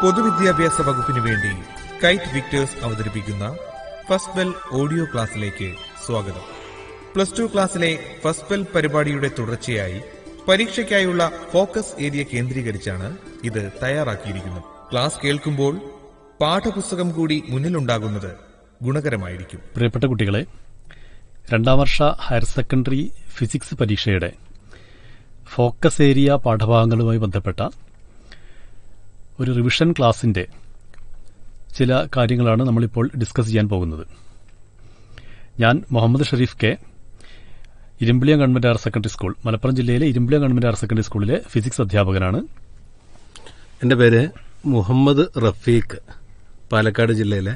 പൊതുവിദ്യാഭ്യാസ വകുപ്പിനു വേണ്ടി കൈറ്റ് വിക്ടേഴ്സ് അവതരിപ്പിക്കുന്ന ഫസ്റ്റ് ബെൽ ഓഡിയോ ക്ലാസ്സിലേക്ക് സ്വാഗതം. പ്ലസ് ടു ക്ലാസ്സിലെ ഫസ്റ്റ് ബെൽ പരിപാടിയുടെ തുടർച്ചയായി പരീക്ഷയ്ക്കായുള്ള ഫോക്കസ് ഏരിയ കേന്ദ്രീകരിച്ചാണ് ഇത് തയ്യാറാക്കിയിരിക്കുന്നത്. ക്ലാസ് കേൾക്കുമ്പോൾ പാഠപുസ്തകം കൂടി മുന്നിലുണ്ടാകുന്നത് ഗുണകരമായിരിക്കും. പ്രിയപ്പെട്ട കുട്ടികളെ, രണ്ടാം വർഷ ഹയർ സെക്കൻഡറി ഫിസിക്സ് പരീക്ഷയുടെ ഫോക്കസ് ഏരിയ പാഠഭാഗങ്ങളുമായി ബന്ധപ്പെട്ട ഒരു റിവിഷൻ ക്ലാസിൻ്റെ ചില കാര്യങ്ങളാണ് നമ്മളിപ്പോൾ ഡിസ്കസ് ചെയ്യാൻ പോകുന്നത്. ഞാൻ Muhammad Sharif K, Irumbiliyam government higher secondary school, Malappuram ജില്ലയിലെ ഇരുമ്പിളിയം ഗവൺമെൻറ് ഹയർ സെക്കൻഡറി സ്കൂളിലെ ഫിസിക്സ് അധ്യാപകനാണ്. എൻ്റെ പേര് മുഹമ്മദ് റഫീഖ്, പാലക്കാട് ജില്ലയിലെ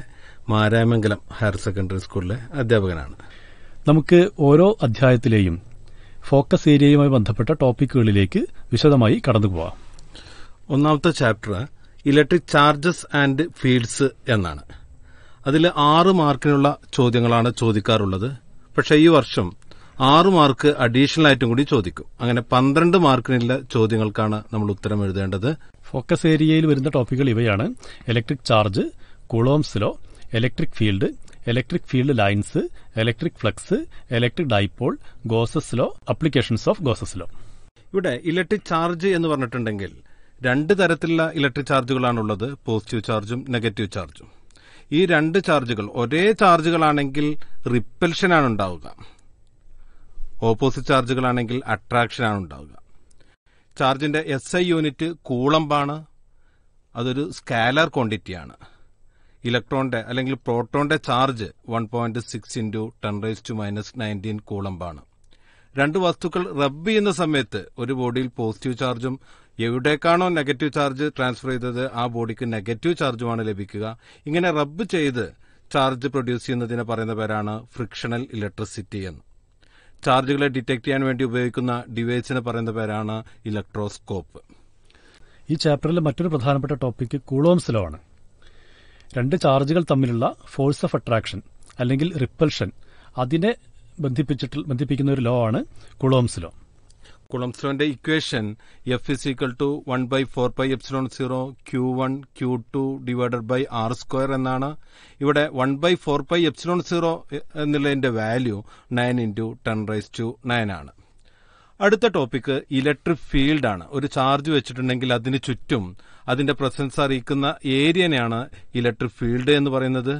മാരാമംഗലം ഹയർ സെക്കൻഡറി സ്കൂളിലെ അധ്യാപകനാണ്. നമുക്ക് ഓരോ അധ്യായത്തിലെയും ഫോക്കസ് ഏരിയയുമായി ബന്ധപ്പെട്ട ടോപ്പിക്കുകളിലേക്ക് വിശദമായി കടന്നുപോകാം. ഒന്നാമത്തെ chapter electric charges and fields എന്നാണ്. അതിൽ 6 മാർക്കിനുള്ള ചോദ്യങ്ങളാണ് ചോദിക്കാറുള്ളത്. പക്ഷേ ഈ വർഷം 6 മാർക്ക് അഡീഷണൽ ആയിട്ടും കൂടി ചോദിക്കും. അങ്ങനെ 12 മാർക്കിനുള്ള ചോദ്യങ്ങൾക്കാണ് നമ്മൾ ഉത്തരം എഴുതേണ്ടത്. ഫോക്കസ് ഏരിയയിൽ വരുന്ന ടോപ്പിക്കുകൾ ഇവയാണ്: electric charge, Coulomb's law, electric field lines, electric flux, electric dipole, Gauss's law, applications of Gauss's law. ഇവിടെ ഇലക്ട്രിക് ചാർജ് എന്ന് പറഞ്ഞിട്ടുണ്ടെങ്കിൽ 2 തരത്തിലുള്ള ഇലക്ട്രിക് ചാർജുകളാണുള്ളത്, പോസിറ്റീവ് ചാർജും നെഗറ്റീവ് ചാർജും. ഈ 2 ചാർജുകൾ ഒരേ ചാർജുകളാണെങ്കിൽ റിപ്പൽഷനാണ് ഉണ്ടാവുക, ഓപ്പോസിറ്റ് ചാർജുകളാണെങ്കിൽ അട്രാക്ഷനാണ് ഉണ്ടാവുക. ചാർജിന്റെ SI യൂണിറ്റ് കൂളമ്പാണ്, അതൊരു സ്കാലർ ക്വാണ്ടിറ്റിയാണ്. ഇലക്ട്രോണിന്റെ അല്ലെങ്കിൽ പ്രോട്ടോണിന്റെ ചാർജ് 1.6 × 10⁻¹⁹ കൂളമ്പാണ്. 2 വസ്തുക്കൾ റബ്ബ് ചെയ്യുന്ന സമയത്ത് ഒരു ബോഡിയിൽ പോസിറ്റീവ് ചാർജും എവിടേക്കാണോ നെഗറ്റീവ് ചാർജ് ട്രാൻസ്ഫർ ചെയ്തത് ആ ബോഡിക്ക് നെഗറ്റീവ് ചാർജുമാണ് ലഭിക്കുക. ഇങ്ങനെ റബ്ബ് ചെയ്ത് ചാർജ് പ്രൊഡ്യൂസ് ചെയ്യുന്നതിന് പറയുന്ന പേരാണ് ഫ്രിക്ഷണൽ ഇലക്ട്രിസിറ്റി എന്ന്. ചാർജുകളെ ഡിറ്റക്ട് ചെയ്യാൻ വേണ്ടി ഉപയോഗിക്കുന്ന ഡിവൈസിന് പറയുന്ന പേരാണ് ഇലക്ട്രോസ്കോപ്പ്. ഈ ചാപ്റ്ററിലെ മറ്റൊരു പ്രധാനപ്പെട്ട ടോപ്പിക് കൂളോംസ് ലോ ആണ്. 2 ചാർജുകൾ തമ്മിലുള്ള ഫോഴ്സ് ഓഫ് അട്രാക്ഷൻ അല്ലെങ്കിൽ റിപ്പൽഷൻ, അതിനെ ബന്ധിപ്പിക്കുന്ന ഒരു ലോ ആണ് കൂളോംസ് ലോ. കൂളോംസ് ലോന്റെ equation F = 1/4πε0 Q1 Q2 / r² എന്നാണ്. ഇവിടെ 1/4πε0 എന്നുള്ളതിന്റെ വാല്യൂ 9 × 10⁹ ആണ്. അടുത്ത ടോപ്പിക് ഇലക്ട്രിക് ഫീൽഡാണ്. ഒരു ചാർജ് വെച്ചിട്ടുണ്ടെങ്കിൽ അതിന് ചുറ്റും അതിന്റെ പ്രസൻസ് അറിയിക്കുന്ന ഏരിയനെയാണ് ഇലക്ട്രിക് ഫീൽഡ് എന്ന് പറയുന്നത്.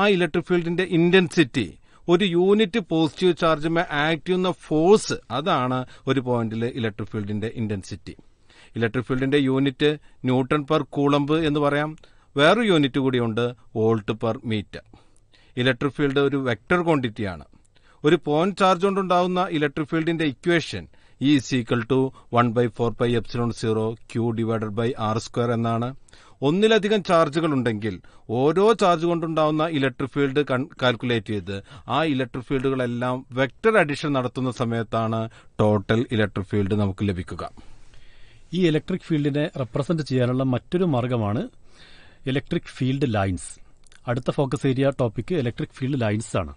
ആ ഇലക്ട്രിക് ഫീൽഡിന്റെ ഇന്റൻസിറ്റി, ഒരു യൂണിറ്റ് പോസിറ്റീവ് ചാർജുമേ ആക്ട് ചെയ്യുന്ന ഫോഴ്സ്, അതാണ് ഒരു പോയിന്റിലെ ഇലക്ട്രിക് ഫീൽഡിന്റെ ഇന്റൻസിറ്റി. ഇലക്ട്രിക് ഫീൽഡിന്റെ യൂണിറ്റ് ന്യൂട്ടൺ പെർ കൂളംബ് എന്ന് പറയാം. വേറൊരു യൂണിറ്റ് കൂടിയുണ്ട്, volt per metre. Electric field ഒരു വെക്ടർ ക്വാണ്ടിറ്റിയാണ്. ഒരു പോയിന്റ് ചാർജ് കൊണ്ടുണ്ടാകുന്ന ഇലക്ട്രിക് ഫീൽഡിന്റെ ഇക്വേഷൻ E = 1/4πε0 Q / r² എന്നാണ്. ഒന്നിലധികം ചാർജുകൾ ഉണ്ടെങ്കിൽ ഓരോ ചാർജ് കൊണ്ടുണ്ടാവുന്ന ഇലക്ട്രിക് ഫീൽഡ് കാൽക്കുലേറ്റ് ചെയ്ത് ആ ഇലക്ട്രിക് ഫീൽഡുകളെല്ലാം വെക്ടർ അഡിഷൻ നടത്തുന്ന സമയത്താണ് ടോട്ടൽ ഇലക്ട്രിക് ഫീൽഡ് നമുക്ക് ലഭിക്കുക. ഈ ഇലക്ട്രിക് ഫീൽഡിനെ റെപ്രസെന്റ് ചെയ്യാനുള്ള മറ്റൊരു മാർഗമാണ് ഇലക്ട്രിക് ഫീൽഡ് ലൈൻസ്. അടുത്ത focus area topic electric field lines ആണ്.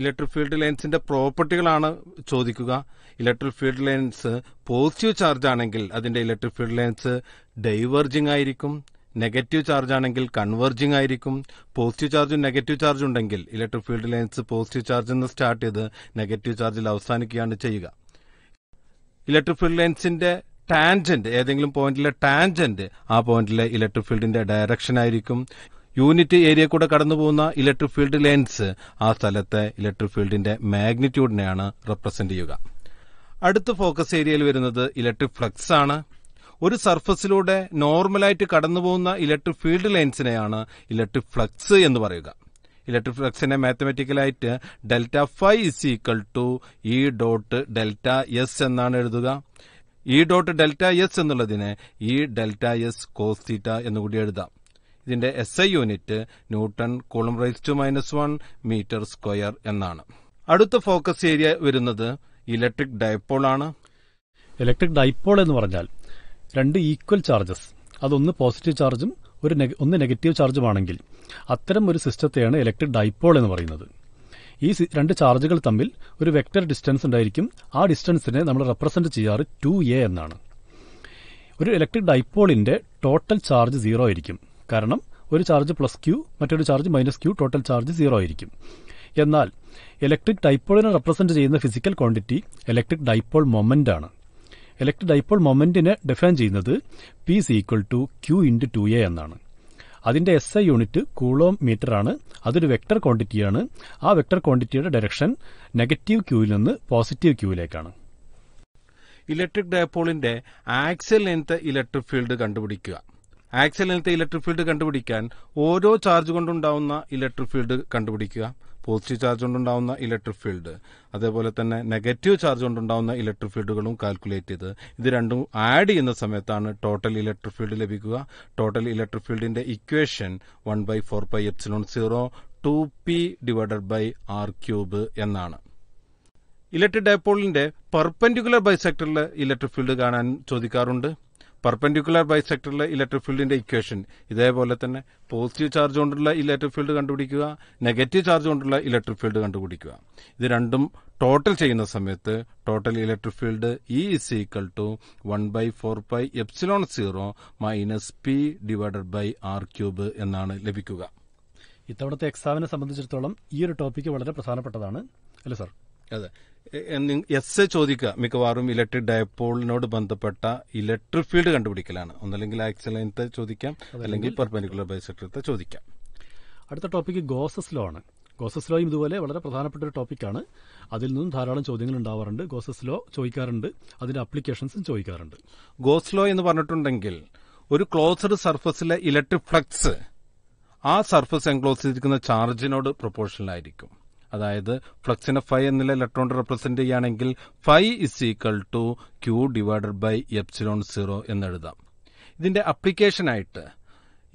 ഇലക്ട്രിക് ഫീൽഡ് ലൈൻസിന്റെ പ്രോപ്പർട്ടികളാണ് ചോദിക്കുക. Electric field lines positive charge ആണെങ്കിൽ അതിന്റെ ഇലക്ട്രിക് ഫീൽഡ് ലൈൻസ് ഡൈവേർജിംഗ് ആയിരിക്കും, നെഗറ്റീവ് ചാർജ് ആണെങ്കിൽ കൺവേർജിംഗ് ആയിരിക്കും. പോസിറ്റീവ് ചാർജും നെഗറ്റീവ് ചാർജും ഉണ്ടെങ്കിൽ ഇലക്ട്രിക് ഫീൽഡ് ലൈൻസ് പോസിറ്റീവ് ചാർജിൽ നിന്ന് സ്റ്റാർട്ട് ചെയ്ത് നെഗറ്റീവ് ചാർജിൽ അവസാനിക്കുകയാണ് ചെയ്യുക. ഇലക്ട്രിക് ഫീൽഡ് ലൈൻസിന്റെ ടാൻജന്റ്, ഏതെങ്കിലും പോയിന്റിലെ ടാൻജന്റ് ആ പോയിന്റിലെ ഇലക്ട്രിക് ഫീൽഡിന്റെ ഡയറക്ഷൻ ആയിരിക്കും. യൂണിറ്റ് ഏരിയ കൂടെ കടന്നു പോകുന്ന ഇലക്ട്രിക് ഫീൽഡ് ലൈൻസ് ആ സ്ഥലത്തെ ഇലക്ട്രിക് ഫീൽഡിന്റെ മാഗ്നിറ്റ്യൂഡിനെയാണ് റെപ്രസെന്റ് ചെയ്യുക. അടുത്ത ഫോക്കസ് ഏരിയയിൽ വരുന്നത് ഇലക്ട്രിക് ഫ്ലക്സ് ആണ്. ഒരു സർഫസിലൂടെ നോർമലായിട്ട് കടന്നുപോകുന്ന ഇലക്ട്രിക് ഫീൽഡ് ലൈൻസിനെയാണ് ഇലക്ട്രിക് ഫ്ലക്സ് എന്ന് പറയുക. ഇലക്ട്രിക് ഫ്ലക്സിനെ മാത്തമാറ്റിക്കലായിട്ട് ΔΦ = E․ ΔS എന്നാണ് എഴുതുക. E․ ΔS എന്നുള്ളതിനെ E․ ΔS cos θ എന്നുകൂടി എഴുതാം. ഇതിന്റെ SI യൂണിറ്റ് N·C⁻¹, m² എന്നാണ്. അടുത്ത ഫോക്കസ് ഏരിയ വരുന്നത് ഇലക്ട്രിക് ഡൈപോൾ ആണ്. ഇലക്ട്രിക് ഡൈപോൾ എന്ന് പറഞ്ഞാൽ 2 ഈക്വൽ ചാർജസ്, അതൊന്ന് പോസിറ്റീവ് ചാർജും ഒന്ന് നെഗറ്റീവ് ചാർജുമാണെങ്കിൽ അത്തരം ഒരു സിസ്റ്റത്തെയാണ് ഇലക്ട്രിക് ഡൈപോൾ എന്ന് പറയുന്നത്. ഈ 2 ചാർജുകൾ തമ്മിൽ ഒരു വെക്റ്റർ ഡിസ്റ്റൻസ് ഉണ്ടായിരിക്കും. ആ ഡിസ്റ്റൻസിനെ നമ്മൾ റെപ്രസെന്റ് ചെയ്യാറ് 2a എന്നാണ്. ഒരു ഇലക്ട്രിക് ഡൈപോളിന്റെ ടോട്ടൽ ചാർജ് 0 ആയിരിക്കും. കാരണം ഒരു ചാർജ് പ്ലസ് ക്യൂ മറ്റൊരു charge minus Q total charge zero ആയിരിക്കും. എന്നാൽ ഇലക്ട്രിക് ഡൈപോളിനെ റെപ്രസെന്റ് ചെയ്യുന്ന physical quantity electric dipole moment ആണ്. ഇലക്ട്രിക് ഡൈപോൾ മൊമെന്റിനെ ഡിഫൈൻ ചെയ്യുന്നത് P is equal to Q into 2a എന്നാണ്. അതിന്റെ SI യൂണിറ്റ് കൂളോം മീറ്റർ ആണ്. അതൊരു വെക്ടർ ക്വാണ്ടിറ്റിയാണ്. ആ വെക്ടർ ക്വാണ്ടിറ്റിയുടെ ഡയറക്ഷൻ നെഗറ്റീവ് ക്യൂവിൽ നിന്ന് പോസിറ്റീവ് ക്യൂവിലേക്കാണ്. ഇലക്ട്രിക് ഡൈപോളിന്റെ ആക്സിൽ ലെങ്ത് ഇലക്ട്രിക് ഫീൽഡ് കണ്ടുപിടിക്കുക. ആക്സിൽ ലെങ്ത് ഇലക്ട്രിക് ഫീൽഡ് കണ്ടുപിടിക്കാൻ ഓരോ ചാർജ് കൊണ്ടുണ്ടാവുന്ന ഇലക്ട്രിക് ഫീൽഡ് കണ്ടുപിടിക്കുക. പോസിറ്റീവ് ചാർജ് കൊണ്ടുണ്ടാവുന്ന ഇലക്ട്രിക് ഫീൽഡ്, അതേപോലെ തന്നെ നെഗറ്റീവ് ചാർജ് കൊണ്ടുണ്ടാവുന്ന ഇലക്ട്രിക് ഫീൽഡുകളും കാൽക്കുലേറ്റ് ചെയ്ത് ഇത് രണ്ടും ആഡ് ചെയ്യുന്ന സമയത്താണ് ടോട്ടൽ ഇലക്ട്രിക് ഫീൽഡ് ലഭിക്കുക. ടോട്ടൽ ഇലക്ട്രിക് ഫീൽഡിന്റെ ഇക്വേഷൻ 1/4πε0 2p/r³ എന്നാണ്. ഇലക്ട്രിക് ഡൈപോളിന്റെ പെർപെൻഡിക്കുലർ ബൈസെക്ടറിൽ ഇലക്ട്രിക് ഫീൽഡ് കാണാൻ ചോദിക്കാറുണ്ട്. പെർപെൻഡിക്കുലർ ബൈസെക്ടറിലെ ഇലക്ട്രിക് ഫീൽഡിന്റെ ഇക്വേഷൻ ഇതേപോലെ തന്നെ പോസിറ്റീവ് ചാർജ് കൊണ്ടുള്ള ഇലക്ട്രിക് ഫീൽഡ് കണ്ടുപിടിക്കുക, നെഗറ്റീവ് ചാർജ് കൊണ്ടുള്ള ഇലക്ട്രിക് ഫീൽഡ് കണ്ടുപിടിക്കുക. ഇത് രണ്ടും ടോട്ടൽ ചെയ്യുന്ന സമയത്ത് total electric field E = 1/4πε0 - p/r³ എന്നാണ് ലഭിക്കുക. ഇത്തവണത്തെ എക്സാമിനെ സംബന്ധിച്ചിടത്തോളം ഈ ഒരു ടോപ്പിക്ക് വളരെ പ്രധാനപ്പെട്ടതാണ്, അല്ലേ സാർ? അതെ, എസ് ചോദിക്കുക മിക്കവാറും ഇലക്ട്രിക് ഡൈപോളിനോട് ബന്ധപ്പെട്ട ഇലക്ട്രിക് ഫീൽഡ് കണ്ടുപിടിക്കലാണ്. ഒന്നല്ലെങ്കിൽ ആക്സിൽ ലെങ്ത് ചോദിക്കാം, അല്ലെങ്കിൽ പെർപെൻഡിക്കുലർ ബൈസെക്ടർ ചോദിക്കാം. അടുത്ത ടോപ്പിക്ക് ഗോസസ് ലോ ആണ്. ഗോസസ് ലോയും ഇതുപോലെ വളരെ പ്രധാനപ്പെട്ട ഒരു ടോപ്പിക്കാണ്. അതിൽ നിന്നും ധാരാളം ചോദ്യങ്ങൾ ഉണ്ടാവാറുണ്ട്. ഗോസസ് ലോ ചോദിക്കാറുണ്ട്, അതിന്റെ അപ്ലിക്കേഷൻസും ചോദിക്കാറുണ്ട്. ഗോസ് ലോ എന്ന് പറഞ്ഞിട്ടുണ്ടെങ്കിൽ ഒരു ക്ലോസ്ഡ് സർഫസിലെ ഇലക്ട്രിക് ഫ്ലക്സ് ആ സർഫസ് എൻക്ലോസ് ചെയ്തിരിക്കുന്ന ചാർജിനോട് പ്രൊപ്പോർഷണലായിരിക്കും. അതായത് ഫ്ലക്സിനെ ഫൈ എന്നുള്ള ഇലക്ട്രോൺ റെപ്രസെന്റ് ചെയ്യുകയാണെങ്കിൽ φ = Q/ε0 എന്നെഴുതാം. ഇതിന്റെ അപ്ലിക്കേഷനായിട്ട്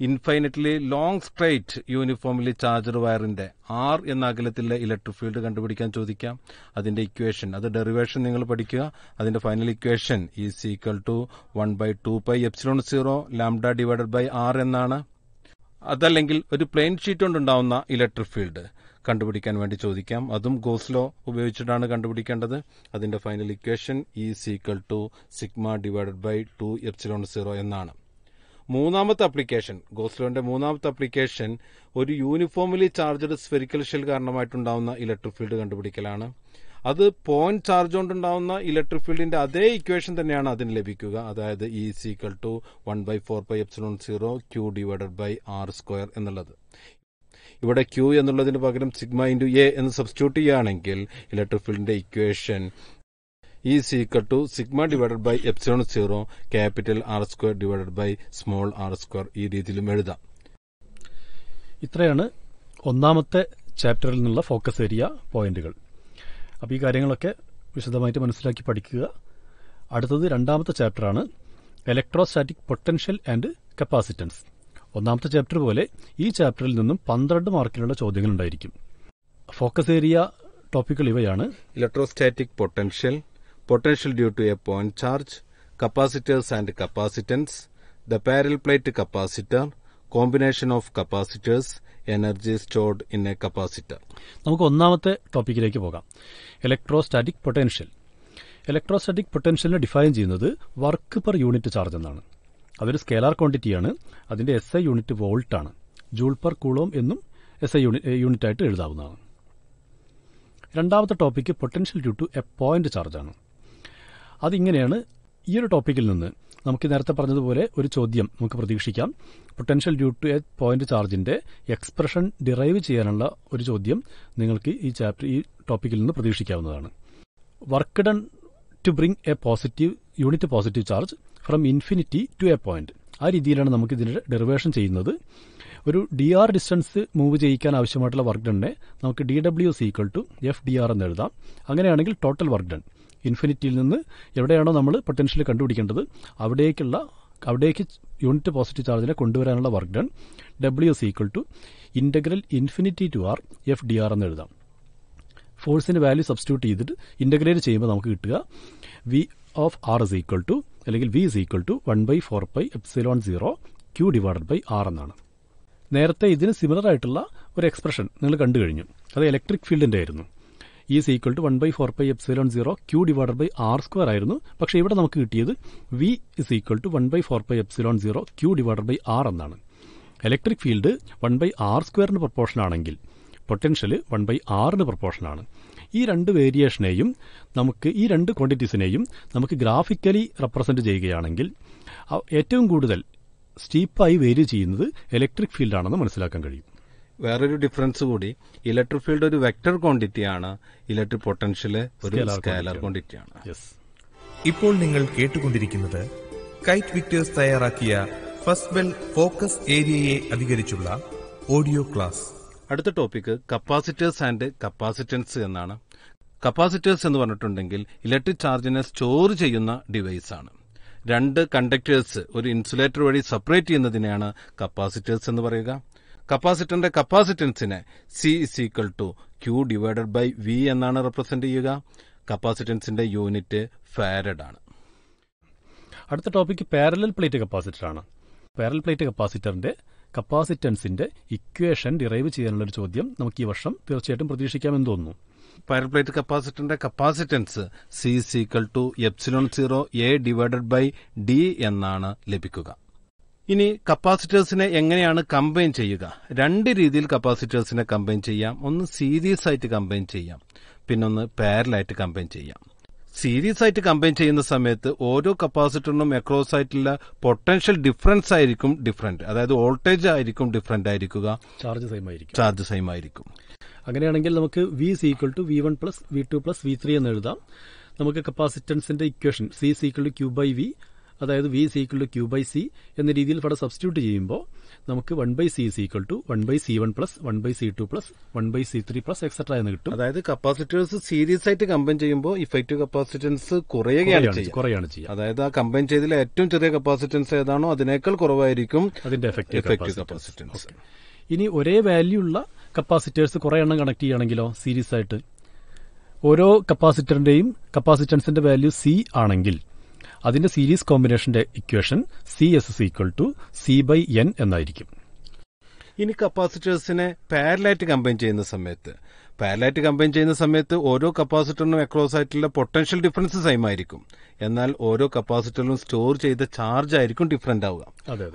infinitely long straight uniformly charged വയറിന്റെ ആർ എന്ന അകലത്തിലെ ഇലക്ട്രിക് ഫീൽഡ് കണ്ടുപിടിക്കാൻ ചോദിക്കാം. അതിന്റെ ഇക്വേഷൻ, അത് ഡെറിവേഷൻ നിങ്ങൾ പഠിക്കുക. അതിന്റെ ഫൈനൽ ഇക്വേഷൻ E = 1/2πε0 λ/r എന്നാണ്. അതല്ലെങ്കിൽ ഒരു പ്ലെയിൻ ഷീറ്റ് കൊണ്ടുണ്ടാവുന്ന ഇലക്ട്രിക് ഫീൽഡ് കണ്ടുപിടിക്കാൻ വേണ്ടി ചോദിക്കാം. അതും ഗോസ് ലോ ഉപയോഗിച്ചിട്ടാണ് കണ്ടുപിടിക്കേണ്ടത്. അതിന്റെ ഫൈനൽ ഇക്വേഷൻ E = σ/2ε0 എന്നാണ്. മൂന്നാമത്തെ അപ്ലിക്കേഷൻ, ഗോസ് ലോന്റെ മൂന്നാമത്തെ അപ്ലിക്കേഷൻ ഒരു യൂണിഫോമിലി ചാർജ്ഡ് സ്ഫെറിക്കൽ ഷെൽ കാരണമായിട്ടുണ്ടാവുന്ന ഇലക്ട്രിക് ഫീൽഡ് കണ്ടുപിടിക്കലാണ്. അത് പോയിന്റ് ചാർജ് കൊണ്ടുണ്ടാവുന്ന ഇലക്ട്രിക് ഫീൽഡിന്റെ അതേ ഇക്വേഷൻ തന്നെയാണ് അതിന് ലഭിക്കുക. അതായത് E = 1/4πε0 q/r² എന്നുള്ളത്. ഇവിടെ ക്യൂ എന്നുള്ളതിന് പകരം σ × a എന്ന് സബ്സ്റ്റിറ്റ്യൂട്ട് ചെയ്യുകയാണെങ്കിൽ ഇലക്ട്രിക് ഫീൽഡിന്റെ ഇക്വേഷൻ E = σ/0 R² ഈ രീതിയിലും എഴുതാം. ഇത്രയാണ് ഒന്നാമത്തെ ചാപ്റ്ററിൽ നിന്നുള്ള ഫോക്കസ് ഏരിയ പോയിന്റുകൾ. അപ്പോൾ ഈ കാര്യങ്ങളൊക്കെ വിശദമായിട്ട് മനസ്സിലാക്കി പഠിക്കുക. അടുത്തത് രണ്ടാമത്തെ ചാപ്റ്ററാണ്, ഇലക്ട്രോസ്റ്റാറ്റിക് പൊട്ടൻഷ്യൽ ആൻഡ് കപ്പാസിറ്റൻസ്. ഒന്നാമത്തെ ചാപ്റ്റർ പോലെ ഈ ചാപ്റ്ററിൽ നിന്നും 12 മാർക്കിനുള്ള ചോദ്യങ്ങൾ ഉണ്ടായിരിക്കും. ഫോക്കസ് ഏരിയ ടോപ്പിക്കുകൾ ഇവയാണ്: electrostatic potential, potential due to a point charge, capacitors and capacitance, the parallel plate capacitor, combination of capacitors, energy stored in a capacitor. നമുക്ക് ഒന്നാമത്തെ ടോപ്പിക്കിലേക്ക് പോകാം, ഇലക്ട്രോസ്റ്റാറ്റിക് പൊട്ടൻഷ്യൽ. ഇലക്ട്രോസ്റ്റാറ്റിക് പൊട്ടൻഷ്യലിനെ ഡിഫൈൻ ചെയ്യുന്നത് വർക്ക് പെർ യൂണിറ്റ് ചാർജ് എന്നാണ്. അതൊരു scalar ക്വാണ്ടിറ്റിയാണ്. അതിന്റെ SI യൂണിറ്റ് വോൾട്ടാണ്. ജൂൾ പെർ കൂളോം എന്നും SI യൂണിറ്റായിട്ട് എഴുതാവുന്നതാണ്. രണ്ടാമത്തെ topic potential due to a point ചാർജാണ്. അതിങ്ങനെയാണ് ഈ ഒരു ടോപ്പിക്കിൽ നിന്ന് നമുക്ക് നേരത്തെ പറഞ്ഞതുപോലെ ഒരു ചോദ്യം നമുക്ക് പ്രതീക്ഷിക്കാം. Potential due to a point ചാർജിന്റെ എക്സ്പ്രഷൻ ഡിറൈവ് ചെയ്യാനുള്ള ഒരു ചോദ്യം നിങ്ങൾക്ക് ഈ ടോപ്പിക്കിൽ നിന്ന് പ്രതീക്ഷിക്കാവുന്നതാണ്. Work done to bring a positive unit positive charge from infinity to a point, ആ രീതിയിലാണ് നമുക്ക് ഇതിന്റെ ഡെറിവേഷൻ ചെയ്യുന്നത്. ഒരു dr ഡിസ്റ്റൻസ് മൂവ് ചെയ്യിക്കാൻ ആവശ്യമായിട്ടുള്ള വർക്ക് ഡണ്ണിനെ നമുക്ക് DW = FDR എന്ന് എഴുതാം. അങ്ങനെയാണെങ്കിൽ ടോട്ടൽ വർക്ക് ഡൺ ഇൻഫിനിറ്റിയിൽ നിന്ന് എവിടെയാണോ നമ്മൾ പൊട്ടൻഷ്യൽ കണ്ടുപിടിക്കേണ്ടത് അവിടേക്ക് യൂണിറ്റ് പോസിറ്റീവ് ചാർജിനെ കൊണ്ടുവരാനുള്ള work done W = integral infinity to r FDR എന്ന് എഴുതാം. ഫോഴ്സിന്റെ വാല്യൂ സബ്സ്റ്റിറ്റ്യൂട്ട് ചെയ്തിട്ട് ഇന്റഗ്രേറ്റ് ചെയ്യുമ്പോൾ നമുക്ക് കിട്ടുക V = V = 1/4πε0 q/r എന്നാണ്. നേരത്തെ ഇതിന് സിമിലർ ആയിട്ടുള്ള ഒരു എക്സ്പ്രഷൻ നിങ്ങൾ കണ്ടു കഴിഞ്ഞു. അത് ഇലക്ട്രിക് ഫീൽഡിന്റെ ആയിരുന്നു. E = 1/4πε0 q/r² ആയിരുന്നു. പക്ഷേ ഇവിടെ നമുക്ക് കിട്ടിയത് V = 1/4πε0 q/r എന്നാണ്. Electric field 1 by r square proportion ആണെങ്കിൽ potential 1 by r proportion ആണ്. ഈ രണ്ട് വേരിയേഷനെയും നമുക്ക് ഈ രണ്ട് ക്വാണ്ടിറ്റീസിനെയും നമുക്ക് ഗ്രാഫിക്കലി റെപ്രസെന്റ് ചെയ്യുകയാണെങ്കിൽ ഏറ്റവും കൂടുതൽ സ്റ്റീപ്പായി വേരി ചെയ്യുന്നത് ഇലക്ട്രിക് ഫീൽഡാണെന്ന് മനസ്സിലാക്കാൻ കഴിയും. വേറൊരു ഡിഫറൻസ് കൂടി, ഇലക്ട്രിക് ഫീൽഡ് ഒരു വെക്ടർ ക്വാണ്ടിറ്റിയാണ്, ഇലക്ട്രിക് പൊട്ടൻഷ്യൽ ഒരു സ്കേലർ ക്വാണ്ടിറ്റിയാണ്. ഇപ്പോൾ നിങ്ങൾ കേട്ടുകൊണ്ടിരിക്കുന്നത് കൈറ്റ് വിക്ടേഴ്സ് തയ്യാറാക്കിയ ഫസ്റ്റ്വെൽ ഫോക്കസ് ഏരിയയെ അധികരിച്ചുള്ള ഓഡിയോ ക്ലാസ്. അടുത്ത ടോപ്പിക് കപ്പാസിറ്റേഴ്സ് ആൻഡ് കപ്പാസിറ്റൻസ് എന്നാണ്. കപ്പാസിറ്റേഴ്സ് എന്ന് പറഞ്ഞിട്ടുണ്ടെങ്കിൽ ഇലക്ട്രിക് ചാർജിനെ സ്റ്റോർ ചെയ്യുന്ന ഡിവൈസാണ്. രണ്ട് കണ്ടക്ടേഴ്സ് ഒരു ഇൻസുലേറ്റർ വഴി സെപ്പറേറ്റ് ചെയ്യുന്നതിനെയാണ് കപ്പാസിറ്റേഴ്സ് എന്ന് പറയുക. കപ്പാസിറ്ററിന്റെ കപ്പാസിറ്റൻസിനെ C is equal to Q divided by V എന്നാണ് റെപ്രസെന്റ് ചെയ്യുക. കപ്പാസിറ്റൻസിന്റെ യൂണിറ്റ് ഫാരഡ് ആണ്. അടുത്ത ടോപ്പിക് പാരലൽ പ്ലേറ്റ് കപ്പാസിറ്ററാണ്. പാരലൽ പ്ലേറ്റ് കപ്പാസിറ്ററിന്റെ കപ്പാസിറ്റൻസിന്റെ ഇക്വേഷൻ ഡിറൈവ് ചെയ്യാനുള്ളൊരു ചോദ്യം നമുക്ക് ഈ വർഷം തീർച്ചയായിട്ടും പ്രതീക്ഷിക്കാമെന്ന് തോന്നുന്നു. പാരലൽ പ്ലേറ്റ് കപ്പാസിറ്ററിന്റെ capacitance C is equal to epsilon 0 A divided by D എന്നാണ് ലഭിക്കുക. ഇനി കപ്പാസിറ്റേഴ്സിനെ എങ്ങനെയാണ് കമ്പൈൻ ചെയ്യുക? രണ്ട് രീതിയിൽ കപ്പാസിറ്റേഴ്സിനെ കമ്പൈൻ ചെയ്യാം. ഒന്ന് സീരീസ് ആയിട്ട് കമ്പൈൻ ചെയ്യാം, പിന്നൊന്ന് പാരലായിട്ട് കമ്പൈൻ ചെയ്യാം. സീരീസ് ആയിട്ട് കമ്പൈൻ ചെയ്യുന്ന സമയത്ത് ഓരോ കപ്പാസിറ്ററിനും അക്രോസ് ആയിട്ടുള്ള പൊട്ടൻഷ്യൽ ഡിഫറൻസ് ആയിരിക്കും ഡിഫറൻറ്റ്, അതായത് വോൾട്ടേജ് ആയിരിക്കും ഡിഫറൻറ്റ് ആയിരിക്കുക, ചാർജ് സെയിം ആയിരിക്കും. അങ്ങനെയാണെങ്കിൽ നമുക്ക് V is equal to V one plus V two plus V three എന്ന് എഴുതാം. നമുക്ക് കപ്പാസിറ്റൻസിന്റെ equation C is equal to Q by V, അതായത് V is equal to Q by C എന്ന രീതിയിൽ ഇവിടെ സബ്സ്റ്റിറ്റ്യൂട്ട് ചെയ്യുമ്പോൾ നമുക്ക് one by C is equal to one by C one plus one by C two plus one by C three plus etcetera എന്ന് കിട്ടും. അതായത് capacitors series ആയിട്ട് combine ചെയ്യുമ്പോൾ ഇഫക്റ്റീവ് കപ്പാസിറ്റൻസ് കുറയുകയാണ് ചെയ്യുക. അതായത് ആ കമ്പൈൻ ചെയ്തതിൽ ഏറ്റവും ചെറിയ കപ്പാസിറ്റൻസ് ഏതാണോ അതിനേക്കാൾ കുറവായിരിക്കും അതിന്റെ എഫക്റ്റീവ് കപ്പാസിറ്റൻസ്. ഇനി ഒരേ വാല്യൂ ഉള്ള കപ്പാസിറ്റേഴ്സ് കുറെ എണ്ണം കണക്ട് ചെയ്യുകയാണെങ്കിലോ സീരീസ് ആയിട്ട്, ഓരോ കപ്പാസിറ്ററിന്റെയും കപ്പാസിറ്റൻസിന്റെ വാല്യൂ സി ആണെങ്കിൽ അതിന്റെ സീരീസ് കോമ്പിനേഷന്റെ equation C S is equal to C by N എന്നായിരിക്കും. ഇനി കപ്പാസിറ്റേഴ്സിനെ പാരലായിട്ട് കമ്പൈൻ ചെയ്യുന്ന സമയത്ത് ഓരോ കപ്പാസിറ്ററിനും അക്രോസ് ആയിട്ടുള്ള പൊട്ടൻഷ്യൽ ഡിഫറൻസ് സെയിം ആയിരിക്കും, എന്നാൽ ഓരോ കപ്പാസിറ്ററിലും സ്റ്റോർ ചെയ്ത ചാർജ് ആയിരിക്കും ഡിഫറന്റ് ആവുക.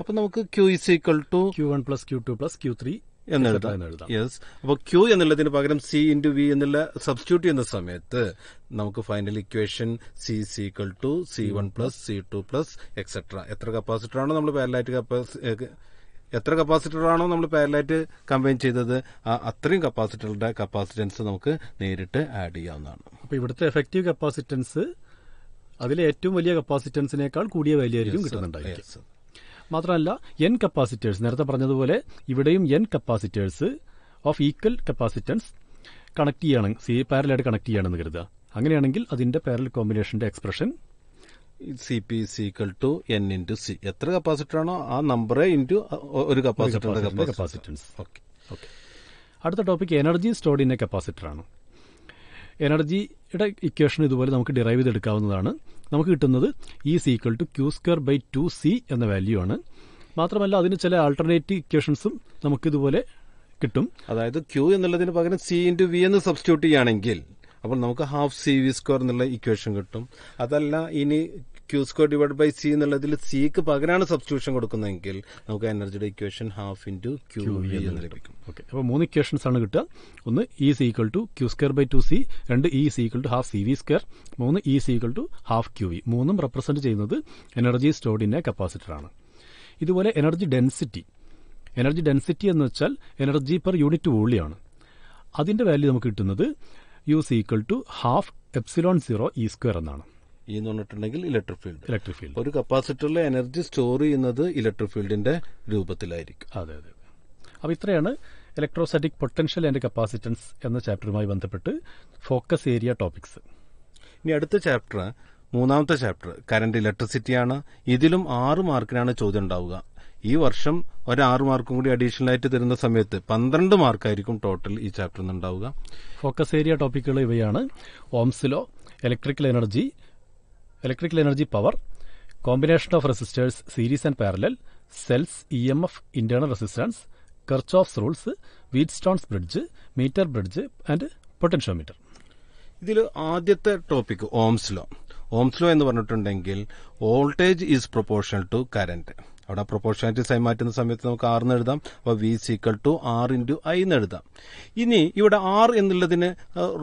അപ്പൊ നമുക്ക് Q is equal to Q one plus Q two plus Q three എന്നെഴുതാം. യെസ്. അപ്പോൾ ക്യൂ എന്നുള്ളതിന് പകരം സി ഇൻറ്റു വി എന്നുള്ള സബ്സ്റ്റിറ്റ്യൂട്ട് ചെയ്യുന്ന സമയത്ത് നമുക്ക് final equation C is equal to C one plus C two plus etcetera. എത്ര കപ്പാസിറ്ററാണോ നമ്മൾ പാരലായിട്ട് കമ്പൈൻ ചെയ്തത് അത്രയും കപ്പാസിറ്ററുടെ കപ്പാസിറ്റൻസ് നമുക്ക് നേരിട്ട് ആഡ് ചെയ്യാവുന്നതാണ്. അപ്പോൾ ഇവിടുത്തെ എഫക്റ്റീവ് കപ്പാസിറ്റൻസ് അതിലെ ഏറ്റവും വലിയ കപ്പാസിറ്റൻസിനേക്കാൾ കൂടിയ വാല്യൂ ആയിരിക്കും കിട്ടുന്നുണ്ടായിരിക്കും. മാത്രമല്ല എൻ കപ്പാസിറ്റേഴ്സ് നേരത്തെ പറഞ്ഞതുപോലെ ഇവിടെയും N capacitors of equal capacitance connect ചെയ്യണം, സി പാരലായിട്ട് കണക്ട് ചെയ്യണമെന്ന് കരുതുക. അങ്ങനെയാണെങ്കിൽ അതിന്റെ പാരൽ കോമ്പിനേഷന്റെ expression C P equal to N into C. എത്ര കപ്പാസിറ്ററാണോ ആ നമ്പറെ ഇൻറ്റു ഒരു കപ്പാസിറ്ററിന്റെ കപ്പാസിറ്റൻസ്. Okay okay. അടുത്ത topic energy stored in a കപ്പാസിറ്ററാണ്. എനർജിയുടെ ഇക്വേഷൻ ഇതുപോലെ നമുക്ക് ഡിറൈവ് ചെയ്തെടുക്കാവുന്നതാണ്. നമുക്ക് കിട്ടുന്നത് E C equal to Q square by two C എന്ന വാല്യൂ ആണ്. മാത്രമല്ല അതിന് ചില ആൾട്ടർനേറ്റീവ് ഇക്വേഷൻസും നമുക്കിതുപോലെ കിട്ടും. അതായത് ക്യൂ എന്നുള്ളതിന് പകരം സി ഇൻറ്റു വി എന്ന് സബ്സ്റ്റിറ്റ്യൂട്ട് ചെയ്യുകയാണെങ്കിൽ അപ്പോൾ നമുക്ക് ഹാഫ് സി വി സ്ക്വയർ എന്നുള്ള ഇക്വേഷൻ കിട്ടും. അതല്ല ഇനി Q square divide by C എന്നുള്ളതിൽ സിക്ക് പകരമാണ് സബ്സ്റ്റിറ്റ്യൂഷൻ കൊടുക്കുന്നതെങ്കിൽ നമുക്ക് എനർജിയുടെ equation half into Q V എന്ന് ലഭിക്കും. ഓക്കെ. അപ്പോൾ മൂന്ന് ഇക്വേഷൻസ് ആണ് കിട്ടുക. ഒന്ന് E C equal to Q square by two C, രണ്ട് E C equal to half C V square, മൂന്ന് E C equal to half Q V. മൂന്നും റെപ്രസെന്റ് ചെയ്യുന്നത് എനർജി സ്റ്റോർഡ് ഇൻ എ കപ്പാസിറ്ററാണ്. ഇതുപോലെ എനർജി ഡെൻസിറ്റി, എന്ന് വെച്ചാൽ energy per unit വോളിയാണ്. അതിന്റെ value നമുക്ക് കിട്ടുന്നത് U C equal to half epsilon 0 E square എന്നാണ്. എന്ന് പറഞ്ഞിട്ടുണ്ടെങ്കിൽ ഇലക്ട്രിക് ഫീൽഡ് ഒരു കപ്പാസിറ്ററിലെ എനർജി സ്റ്റോർ ചെയ്യുന്നത് ഇലക്ട്രിക് ഫീൽഡിന്റെ രൂപത്തിലായിരിക്കും. അതെ അതെ. അപ്പോൾ ഇത്രയാണ് ഇലക്ട്രോസ്റ്റാറ്റിക് പൊട്ടൻഷ്യൽ ആൻഡ് കപ്പാസിറ്റൻസ് എന്ന ചാപ്റ്ററുമായി ബന്ധപ്പെട്ട് ഫോക്കസ് ഏരിയ ടോപ്പിക്സ്. ഇനി അടുത്ത ചാപ്റ്റർ, മൂന്നാമത്തെ ചാപ്റ്റർ കറന്റ് ഇലക്ട്രിസിറ്റിയാണ്. ഇതിലും 6 മാർക്കിനാണ് ചോദ്യം ഉണ്ടാവുക. ഈ വർഷം ഒരു 6 മാർക്കും കൂടി അഡീഷണൽ ആയിട്ട് തരുന്ന സമയത്ത് 12 മാർക്കായിരിക്കും ടോട്ടൽ ഈ ചാപ്റ്ററിൽ നിന്നുണ്ടാവുക. ഫോക്കസ് ഏരിയ ടോപ്പിക്കുകൾ ഇവയാണ്: Ohm's law, electrical energy power, combination of resistors series and parallel, cells, E M F, internal resistance, Kirchhoff's rules, Wheatstone's bridge, metre bridge and potentiometer. ഇതിൽ ആദ്യത്തെ ടോപ്പിക് ഓംസ് ലോ. എന്ന് പറഞ്ഞിട്ടുണ്ടെങ്കിൽ voltage is proportional to current. അവിടെ proportionality മാറ്റുന്ന സമയത്ത് നമുക്ക് R എന്ന് എഴുതാം. അപ്പോൾ V is equal to R into I എന്ന് എഴുതാം. ഇനി ഇവിടെ ആർ എന്നുള്ളതിന്